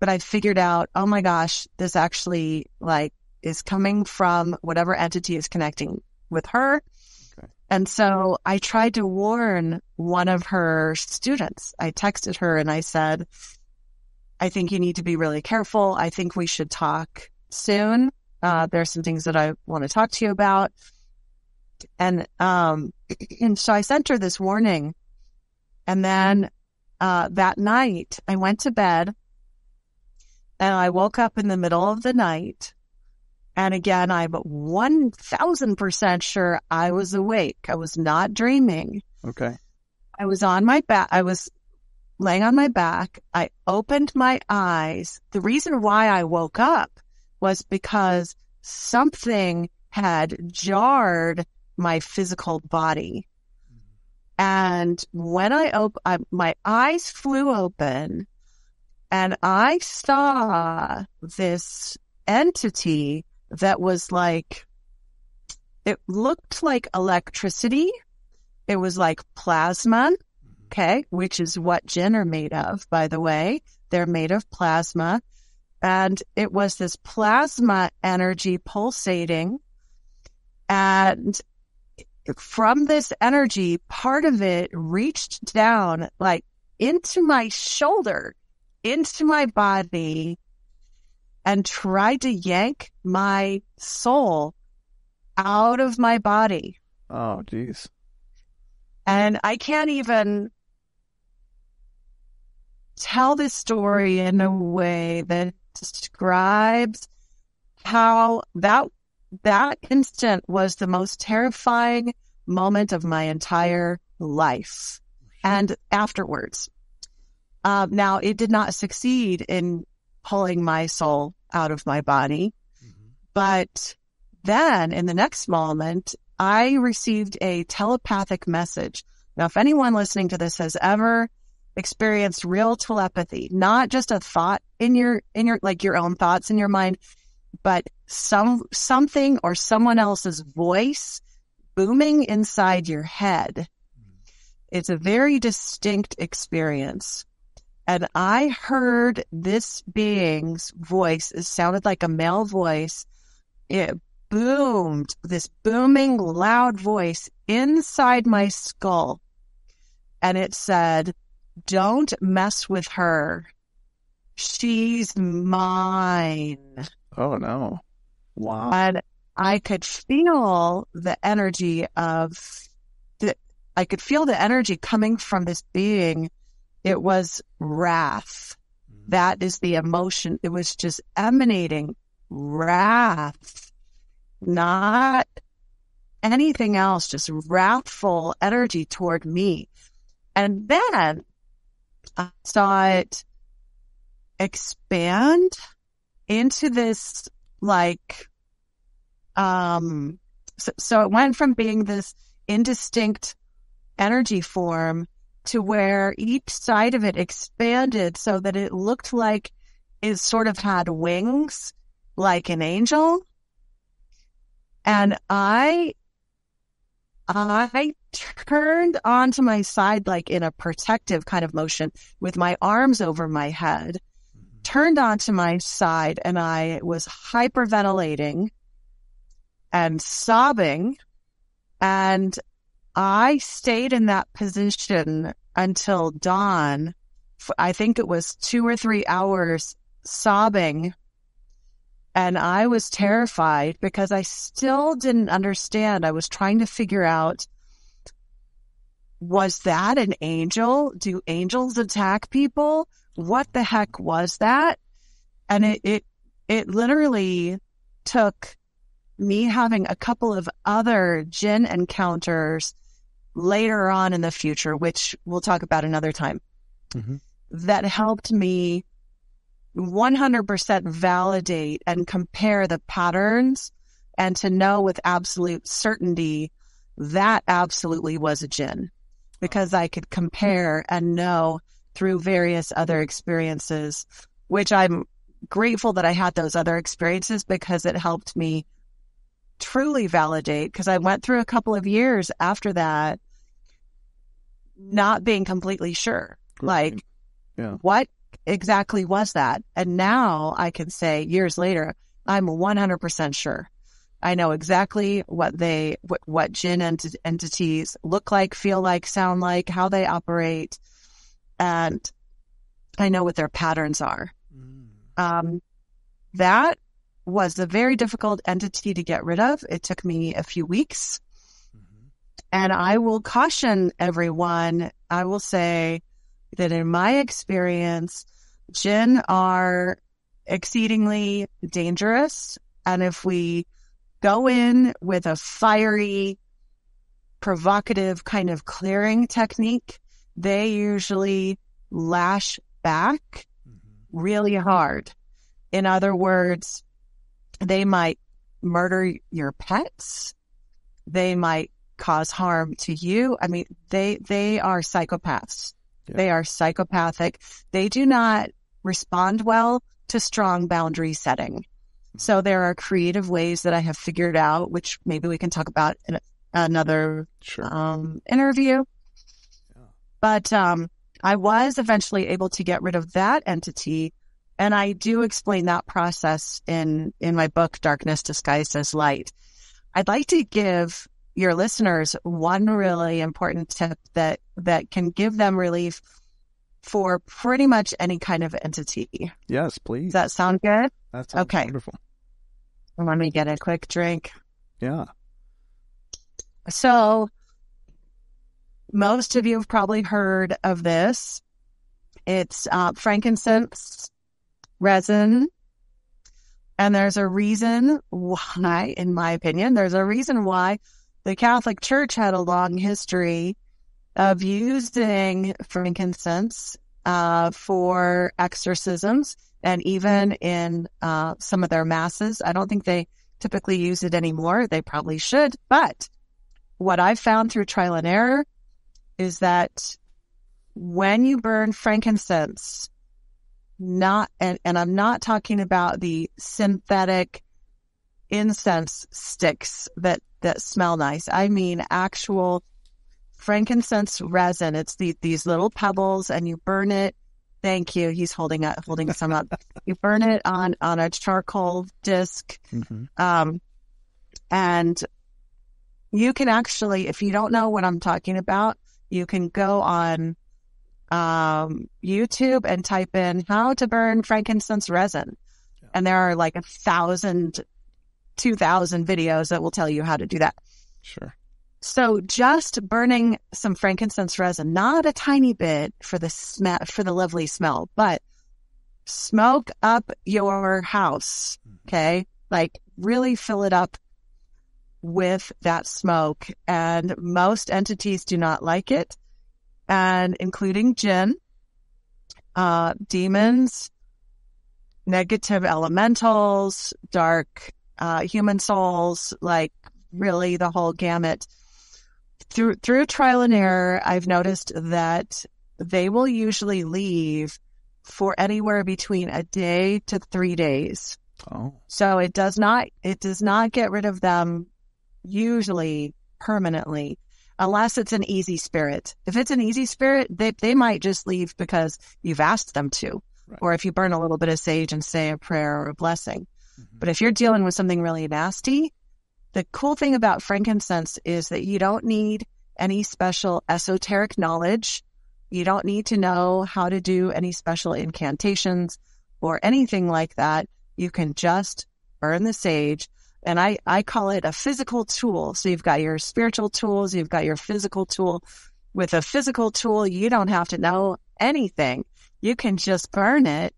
but I figured out, oh my gosh, this actually like is coming from whatever entity is connecting with her. Okay. And so I tried to warn one of her students. I texted her and I said, I think you need to be really careful. I think we should talk soon. There are some things that I want to talk to you about. And so I sent her this warning. And then that night I went to bed. And I woke up in the middle of the night. And again, I'm 1,000% sure I was awake. I was not dreaming. Okay. I was on my back. I was laying on my back. I opened my eyes. The reason why I woke up was because something had jarred my physical body. And when I opened, my eyes flew open. And I saw this entity that was like, it looked like electricity. It was like plasma, okay, which is what djinn are made of, by the way. They're made of plasma. And it was this plasma energy pulsating. And from this energy, part of it reached down, like, into my shoulder, into my body, and tried to yank my soul out of my body. Oh, geez. And I can't even tell this story in a way that describes how that instant was the most terrifying moment of my entire life. And afterwards, now it did not succeed in pulling my soul out of my body. Mm-hmm. But then in the next moment, I received a telepathic message. Now, if anyone listening to this has ever experienced real telepathy, not just a thought in your like your own thoughts in your mind, but something or someone else's voice booming inside your head. It's a very distinct experience. And I heard this being's voice. It sounded like a male voice. It boomed, this booming, loud voice inside my skull. And it said, "Don't mess with her. She's mine." Oh, no. Wow. And I could feel the energy coming from this being. It was wrath. That is the emotion. It was just emanating wrath, not anything else, just wrathful energy toward me. And then I saw it expand into this, like, so it went from being this indistinct energy form to where each side of it expanded so that it looked like it sort of had wings, like an angel. And I turned onto my side, like in a protective kind of motion, with my arms over my head, turned onto my side, and I was hyperventilating and sobbing, and I stayed in that position until dawn. I think it was 2 or 3 hours sobbing. And I was terrified because I still didn't understand. I was trying to figure out, was that an angel? Do angels attack people? What the heck was that? And it literally took me having a couple of other Djinn encounters later on in the future, which we'll talk about another time, mm-hmm. that helped me 100% validate and compare the patterns, and to know with absolute certainty that absolutely was a Djinn, because I could compare and know through various other experiences, which I'm grateful that I had those other experiences because it helped me truly validate, because I went through a couple of years after that not being completely sure. Like, yeah. What exactly was that? And now I can say years later, I'm 100% sure. I know exactly what Djinn entities look like, feel like, sound like, how they operate. And I know what their patterns are. Mm. That was a very difficult entity to get rid of. It took me a few weeks. Mm-hmm. And I will caution everyone. I will say that in my experience, Djinn are exceedingly dangerous. And if we go in with a fiery, provocative kind of clearing technique, they usually lash back mm-hmm. really hard. In other words, they might murder your pets. They might cause harm to you. I mean, they are psychopaths. Yeah. They are psychopathic. They do not respond well to strong boundary setting. Mm-hmm. So there are creative ways that I have figured out, which maybe we can talk about in another interview. Yeah. But I was eventually able to get rid of that entity. And I do explain that process in my book, Darkness Disguised as Light. I'd like to give your listeners one really important tip that can give them relief for pretty much any kind of entity. Yes, please. Does that sound good? That sounds okay. Wonderful. Let me get a quick drink. Yeah. So most of you have probably heard of this. It's frankincense, resin, and there's a reason why, in my opinion, there's a reason why the Catholic Church had a long history of using frankincense for exorcisms, and even in some of their masses. I don't think they typically use it anymore. They probably should. But what I've found through trial and error is that when you burn frankincense, and I'm not talking about the synthetic incense sticks that smell nice. I mean actual frankincense resin. It's these little pebbles, and you burn it. Thank you. He's holding some up. You burn it on a charcoal disc. Mm-hmm. And you can actually, if you don't know what I'm talking about, you can go on YouTube and type in how to burn frankincense resin. Yeah. And there are like 1,000, 2,000 videos that will tell you how to do that. Sure. So just burning some frankincense resin, not a tiny bit for the lovely smell, but smoke up your house. Mm-hmm. Okay. Like really fill it up with that smoke. And most entities do not like it, and including Djinn, demons, negative elementals, dark human souls, like really the whole gamut. Through trial and error, I've noticed that they will usually leave for anywhere between a day to 3 days. Oh. So it does not get rid of them usually permanently, unless it's an easy spirit. If it's an easy spirit, they might just leave because you've asked them to, right. Or if you burn a little bit of sage and say a prayer or a blessing. Mm-hmm. But if you're dealing with something really nasty, the cool thing about frankincense is that you don't need any special esoteric knowledge. You don't need to know how to do any special incantations or anything like that. You can just burn the sage. And I call it a physical tool. So you've got your spiritual tools, you've got your physical tool. With a physical tool, you don't have to know anything. You can just burn it.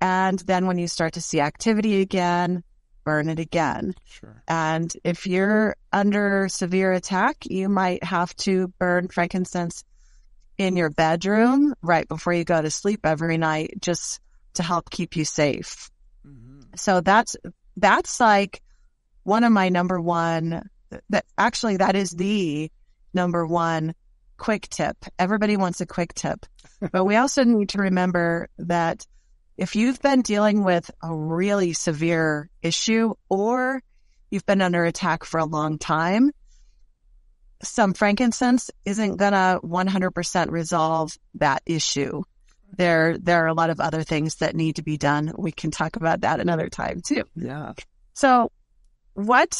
And then when you start to see activity again, burn it again. Sure. And if you're under severe attack, you might have to burn frankincense in your bedroom right before you go to sleep every night, just to help keep you safe. Mm-hmm. So that's like one of my number one, that is the number one quick tip. Everybody wants a quick tip. But we also need to remember that if you've been dealing with a really severe issue, or you've been under attack for a long time, some frankincense isn't going to 100% resolve that issue. There are a lot of other things that need to be done. We can talk about that another time too. Yeah. So, do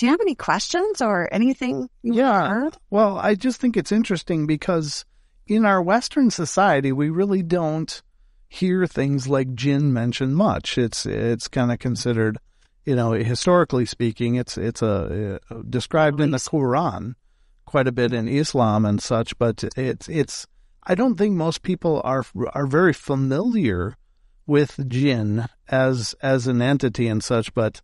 you have any questions or anything you heard? Well, I just think it's interesting because in our Western society, we really don't hear things like Djinn mentioned much. It's kind of considered, historically speaking, it's described in the Quran quite a bit, in Islam and such, but it's I don't think most people are very familiar with Djinn as an entity and such, but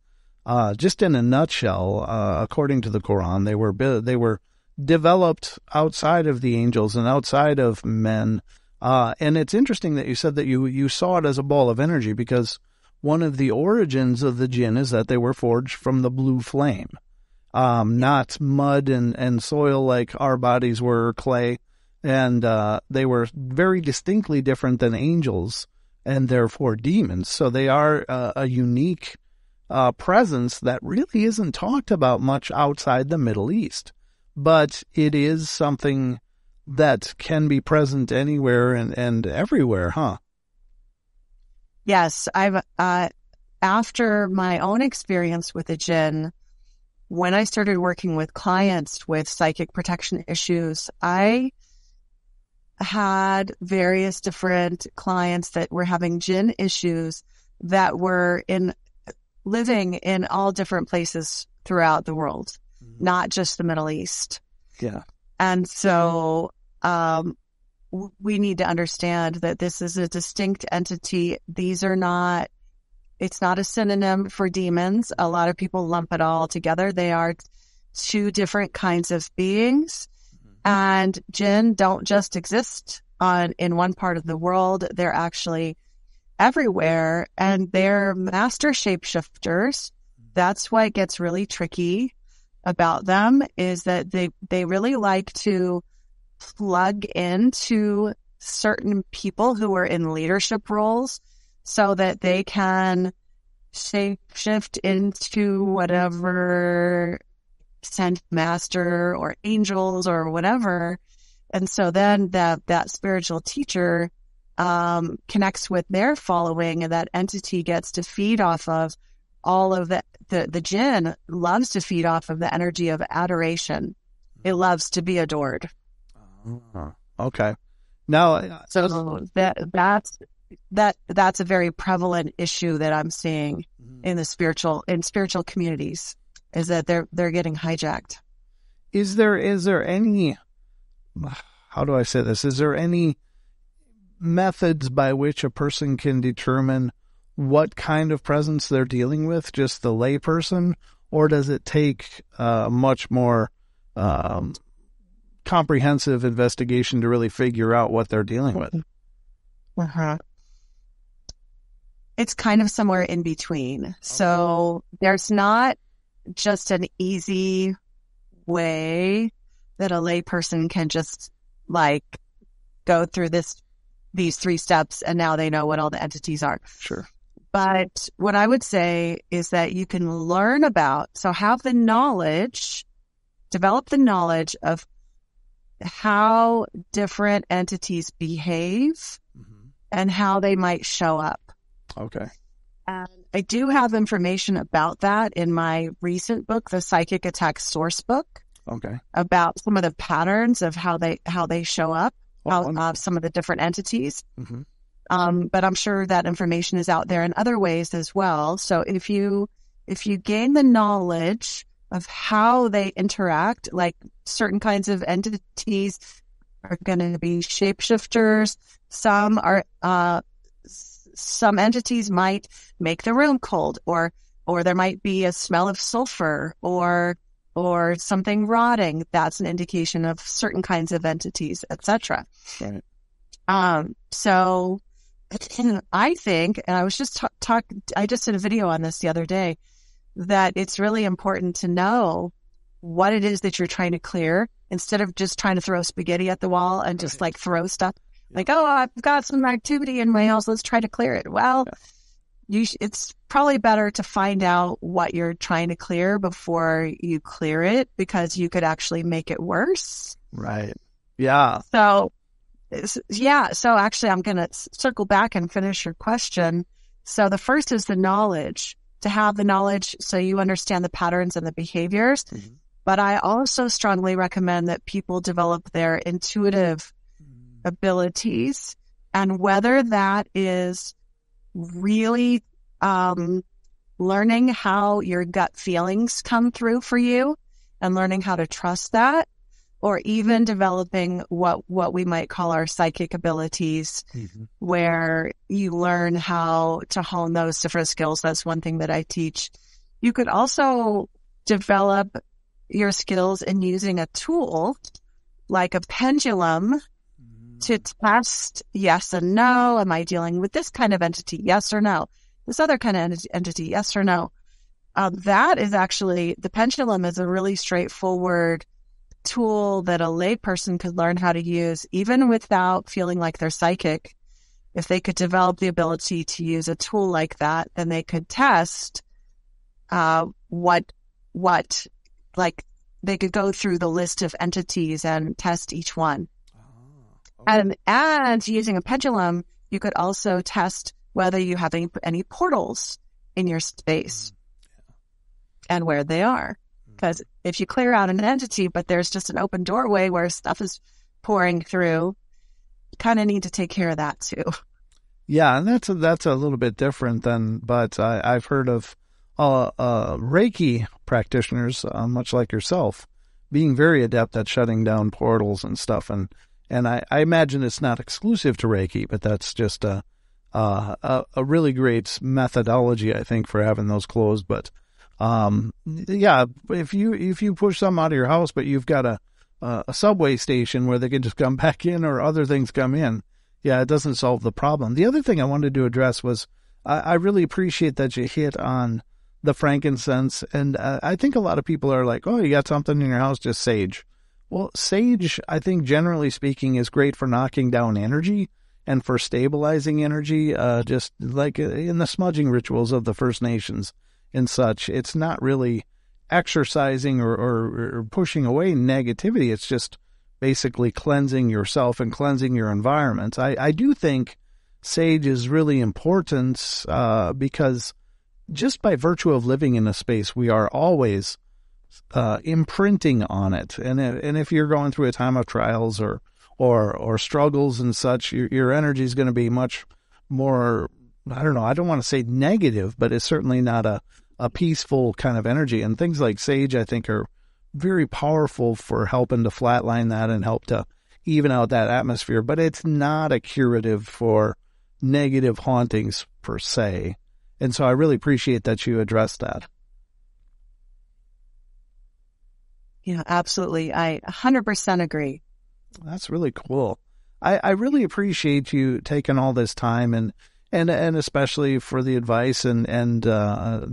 just in a nutshell, according to the Quran, they were developed outside of the angels and outside of men. And it's interesting that you said that you saw it as a ball of energy, because one of the origins of the Djinn is that they were forged from the blue flame, not mud and soil like our bodies were, clay. And they were very distinctly different than angels and therefore demons. So they are a unique presence that really isn't talked about much outside the Middle East, but it is something that can be present anywhere and everywhere, huh? Yes, I've after my own experience with the djinn, when I started working with clients with psychic protection issues, I had various different clients that were having djinn issues that were living in all different places throughout the world, mm-hmm. not just the Middle East. Yeah. And so we need to understand that this is a distinct entity. It's not a synonym for demons. A lot of people lump it all together. They are two different kinds of beings, mm-hmm. and djinn don't just exist in one part of the world. They're actually everywhere, and they're master shapeshifters. That's why it gets really tricky about them, is that they really like to plug into certain people who are in leadership roles so that they can shapeshift into whatever sent master or angels or whatever. And so then that spiritual teacher connects with their following, and that entity gets to feed off of all of the djinn loves to feed off of the energy of adoration. It loves to be adored. Okay. Now, so that's a very prevalent issue that I'm seeing in the spiritual communities, is that they're getting hijacked. Is there any, how do I say this? Is there any methods by which a person can determine what kind of presence they're dealing with, just the lay person, or does it take much more comprehensive investigation to really figure out what they're dealing with? Uh-huh. It's kind of somewhere in between. Okay. So there's not just an easy way that a lay person can just go through these three steps and now they know what all the entities are. Sure. But what I would say is that you can learn about, so have the knowledge, develop the knowledge of how different entities behave mm-hmm. and how they might show up. Okay. And I do have information about that in my recent book, The Psychic Attack Sourcebook. Okay. About some of the patterns of how they show up, some of the different entities. Mm-hmm. But I'm sure that information is out there in other ways as well. So if you gain the knowledge of how they interact, like certain kinds of entities are going to be shapeshifters. Some entities might make the room cold, or there might be a smell of sulfur or something rotting. That's an indication of certain kinds of entities, etc. Right. So I think, and I was just I just did a video on this the other day, that it's really important to know what it is that you're trying to clear, instead of just trying to throw spaghetti at the wall and just right. Throw stuff. Yeah. I've got some activity in my house, let's try to clear it. Well, yeah. It's probably better to find out what you're trying to clear before you clear it, because you could actually make it worse. Right. Yeah. So actually I'm going to circle back and finish your question. So the first is the knowledge. To have the knowledge so you understand the patterns and the behaviors. Mm-hmm. But I also strongly recommend that people develop their intuitive abilities, and whether that is really learning how your gut feelings come through for you and learning how to trust that, or even developing what we might call our psychic abilities, mm-hmm. where you learn how to hone those different skills. That's one thing that I teach. You could also develop your skills in using a tool like a pendulum mm-hmm. to test yes and no. Am I dealing with this kind of entity? Yes or no? This other kind of entity? Yes or no? The pendulum is a really straightforward tool that a lay person could learn how to use, even without feeling like they're psychic. If they could develop the ability to use a tool like that, then they could test they could go through the list of entities and test each one. Oh, okay. And using a pendulum, you could also test whether you have any portals in your space and where they are. Because if you clear out an entity, but there's just an open doorway where stuff is pouring through, you kind of need to take care of that too. Yeah, and that's a little bit different than, but I've heard of Reiki practitioners, much like yourself, being very adept at shutting down portals and stuff. And I imagine it's not exclusive to Reiki, but that's just a really great methodology, I think, for having those closed. But yeah, if you push some out of your house, but you've got a subway station where they can just come back in or other things come in. Yeah, it doesn't solve the problem. The other thing I wanted to address was I really appreciate that you hit on the frankincense. And I think a lot of people are like, oh, you got something in your house, just sage. Well, sage, I think, generally speaking, is great for knocking down energy and for stabilizing energy, just like in the smudging rituals of the First Nations and such. It's not really exercising or pushing away negativity. It's just basically cleansing yourself and cleansing your environment. I do think sage is really important because just by virtue of living in a space, we are always imprinting on it. And if you're going through a time of trials or struggles and such, your energy is going to be much more, I don't know, I don't want to say negative, but it's certainly not a peaceful kind of energy. And things like sage, I think, are very powerful for helping to flatline that and help to even out that atmosphere. But it's not a curative for negative hauntings per se. And so I really appreciate that you addressed that. Yeah, absolutely. I 100% agree. That's really cool. I really appreciate you taking all this time and especially for the advice and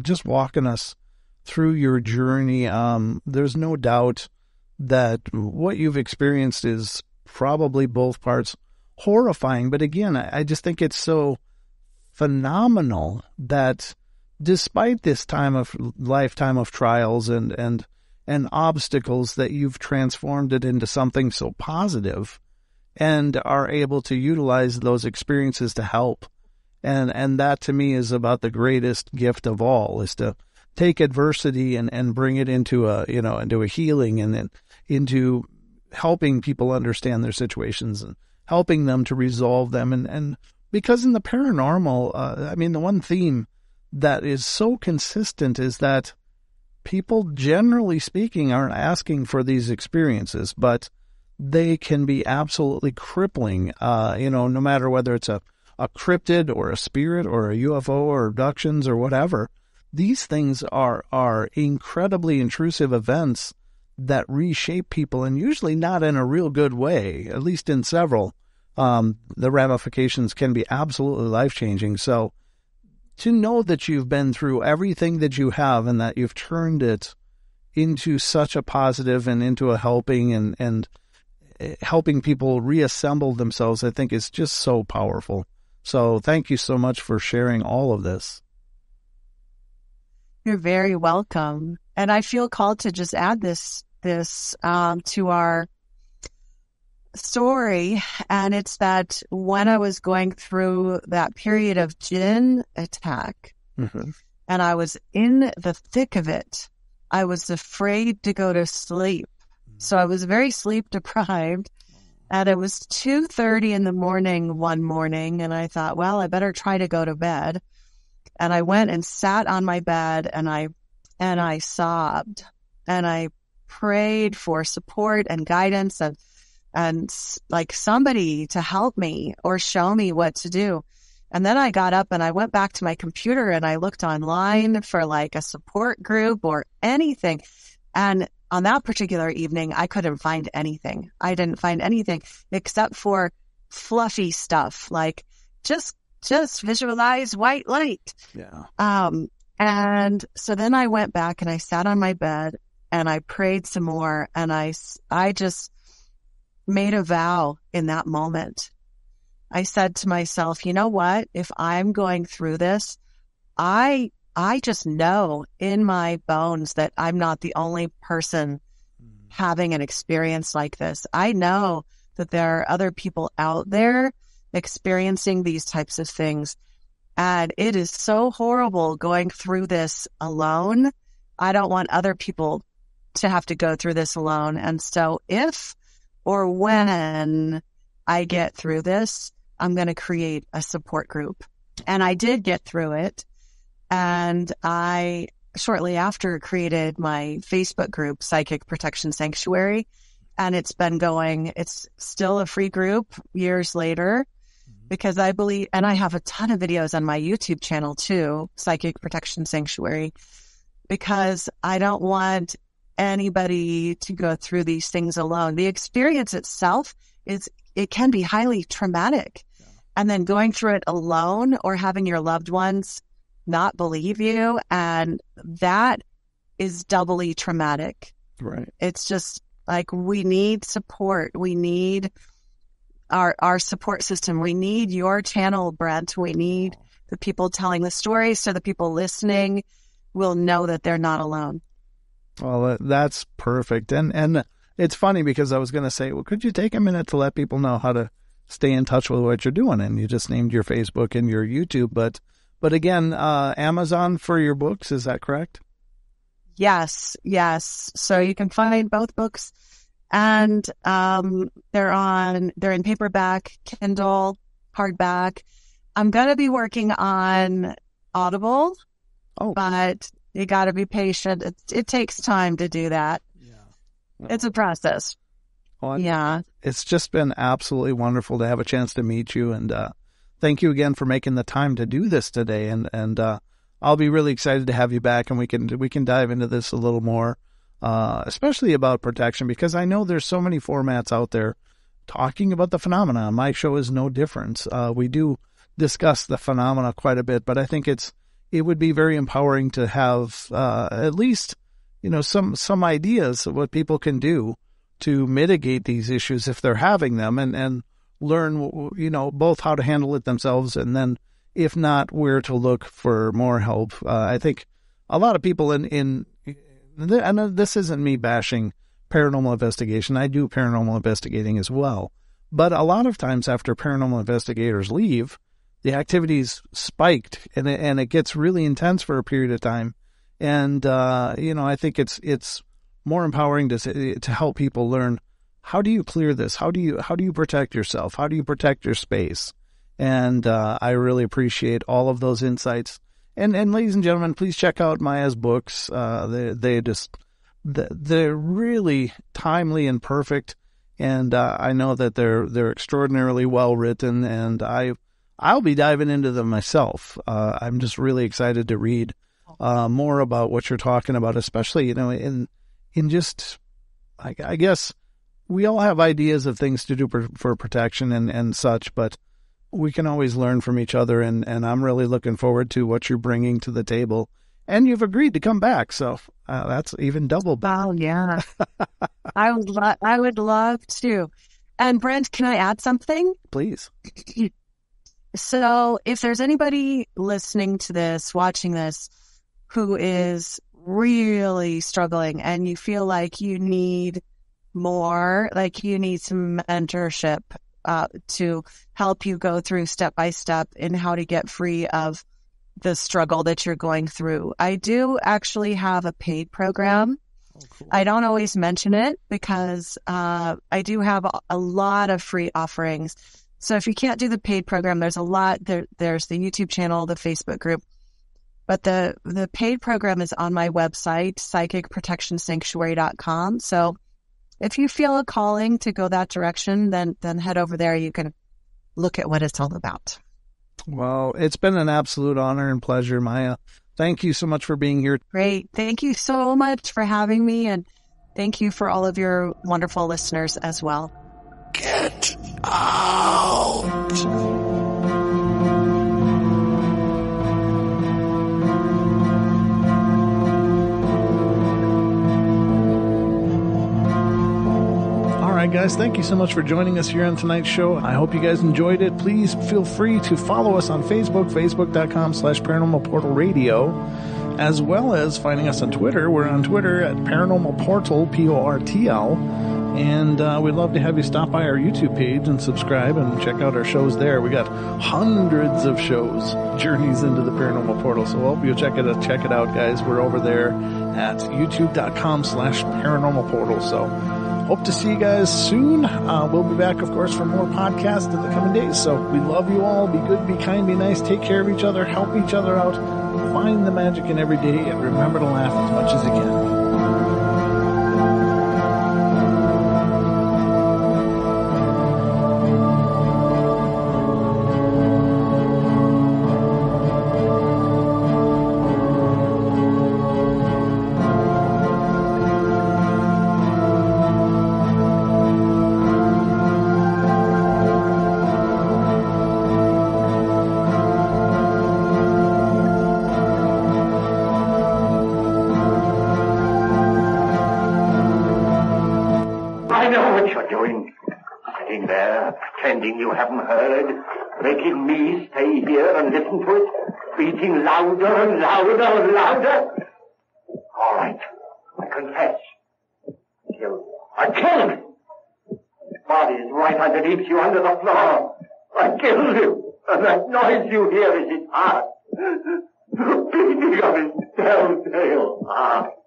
just walking us through your journey. There's no doubt that what you've experienced is probably both parts horrifying. But again, I just think it's so phenomenal that despite this lifetime of trials and obstacles, that you've transformed it into something so positive and are able to utilize those experiences to help. And that to me is about the greatest gift of all, is to take adversity and bring it into a healing and then into helping people understand their situations and helping them to resolve them. And because in the paranormal, I mean, the one theme that is so consistent is that people, generally speaking, aren't asking for these experiences, but they can be absolutely crippling, no matter whether it's a cryptid or a spirit or a UFO or abductions or whatever. These things are incredibly intrusive events that reshape people, and usually not in a real good way, at least in several. The ramifications can be absolutely life-changing. So to know that you've been through everything that you have and that you've turned it into such a positive and into a helping and helping people reassemble themselves, I think is just so powerful. So thank you so much for sharing all of this. You're very welcome. And I feel called to just add this to our story. And it's that when I was going through that period of Djinn attack, and I was in the thick of it, I was afraid to go to sleep. So I was very sleep deprived. And it was 2:30 in the morning one morning. And I thought, well, I better try to go to bed. And I went and sat on my bed and I sobbed and I prayed for support and guidance and like somebody to help me or show me what to do. And then I got up and I went back to my computer and I looked online for like a support group or anything. And on that particular evening, I couldn't find anything. I didn't find anything except for fluffy stuff like just visualize white light. Yeah. And so then I went back and I sat on my bed and I prayed some more. And I just made a vow in that moment. I said to myself, you know what? If I'm going through this, I just know in my bones that I'm not the only person having an experience like this. I know that there are other people out there experiencing these types of things. And it is so horrible going through this alone. I don't want other people to have to go through this alone. And so if or when I get through this, I'm going to create a support group. And I did get through it. And I shortly after created my Facebook group, Psychic Protection Sanctuary. And it's been going, it's still a free group years later. Because I believe, and I have a ton of videos on my YouTube channel too, Psychic Protection Sanctuary, because I don't want anybody to go through these things alone. The experience itself is, it can be highly traumatic. Yeah. And then going through it alone or having your loved ones not believe you, and that is doubly traumatic. Right. It's just like, we need support. We need our support system. We need your channel, Brent. We need the people telling the story so the people listening will know that they're not alone. Well, that's perfect. And it's funny because I was going to say, well, could you take a minute to let people know how to stay in touch with what you're doing? And you just named your Facebook and your YouTube. But again, Amazon for your books, is that correct? Yes, yes. So you can find both books. And they're in paperback, Kindle, hardback. I'm going to be working on Audible, but you got to be patient. It takes time to do that. Yeah, well, it's a process. Well, yeah. It's just been absolutely wonderful to have a chance to meet you. And thank you again for making the time to do this today. And I'll be really excited to have you back, and we can dive into this a little more. Especially about protection, because I know there's so many formats out there talking about the phenomena. My show is no different. We do discuss the phenomena quite a bit, but I think it would be very empowering to have at least, you know, some ideas of what people can do to mitigate these issues if they're having them, and learn, you know, both how to handle it themselves, and then if not, where to look for more help. I think a lot of people and this isn't me bashing paranormal investigation. I do paranormal investigating as well. But a lot of times after paranormal investigators leave, the activity's spiked and it gets really intense for a period of time. And, you know, I think it's more empowering to help people learn, how do you clear this? How do you protect yourself? How do you protect your space? And I really appreciate all of those insights. And ladies and gentlemen, please check out Maya's books. They're really timely and perfect. And I know that they're extraordinarily well written. And I'll be diving into them myself. I'm just really excited to read more about what you're talking about, especially, you know, in just, I guess we all have ideas of things to do for protection and such, but we can always learn from each other, and I'm really looking forward to what you're bringing to the table. And you've agreed to come back, so that's even double. Oh, yeah. I would love to. And Brent, can I add something? Please. So if there's anybody listening to this, watching this, who is really struggling and you feel like you need more, like you need some mentorship, to help you go through step by step in how to get free of the struggle that you're going through. I do actually have a paid program. Oh, cool. I don't always mention it because I do have a lot of free offerings. So if you can't do the paid program, there's a lot. There's the YouTube channel, the Facebook group. But the paid program is on my website, psychicprotectionsanctuary.com. So if you feel a calling to go that direction, then head over there. You can look at what it's all about. Well, it's been an absolute honor and pleasure, Maya. Thank you so much for being here. Great. Thank you so much for having me. And thank you for all of your wonderful listeners as well. Get out. All right, guys, thank you so much for joining us here on tonight's show. I hope you guys enjoyed it. Please feel free to follow us on Facebook, facebook.com/Paranormal Portal Radio, as well as finding us on Twitter. We're on Twitter at Paranormal Portal, PORTL. And we'd love to have you stop by our YouTube page and subscribe and check out our shows there. We got hundreds of shows, Journeys into the Paranormal Portal. So I hope you'll check it out, guys. We're over there at youtube.com/paranormalportal. So hope to see you guys soon. We'll be back, of course, for more podcasts in the coming days. So we love you all. Be good, be kind, be nice. Take care of each other. Help each other out. Find the magic in every day and remember to laugh as much as you can. You hear is his heart, the beating of his telltale heart.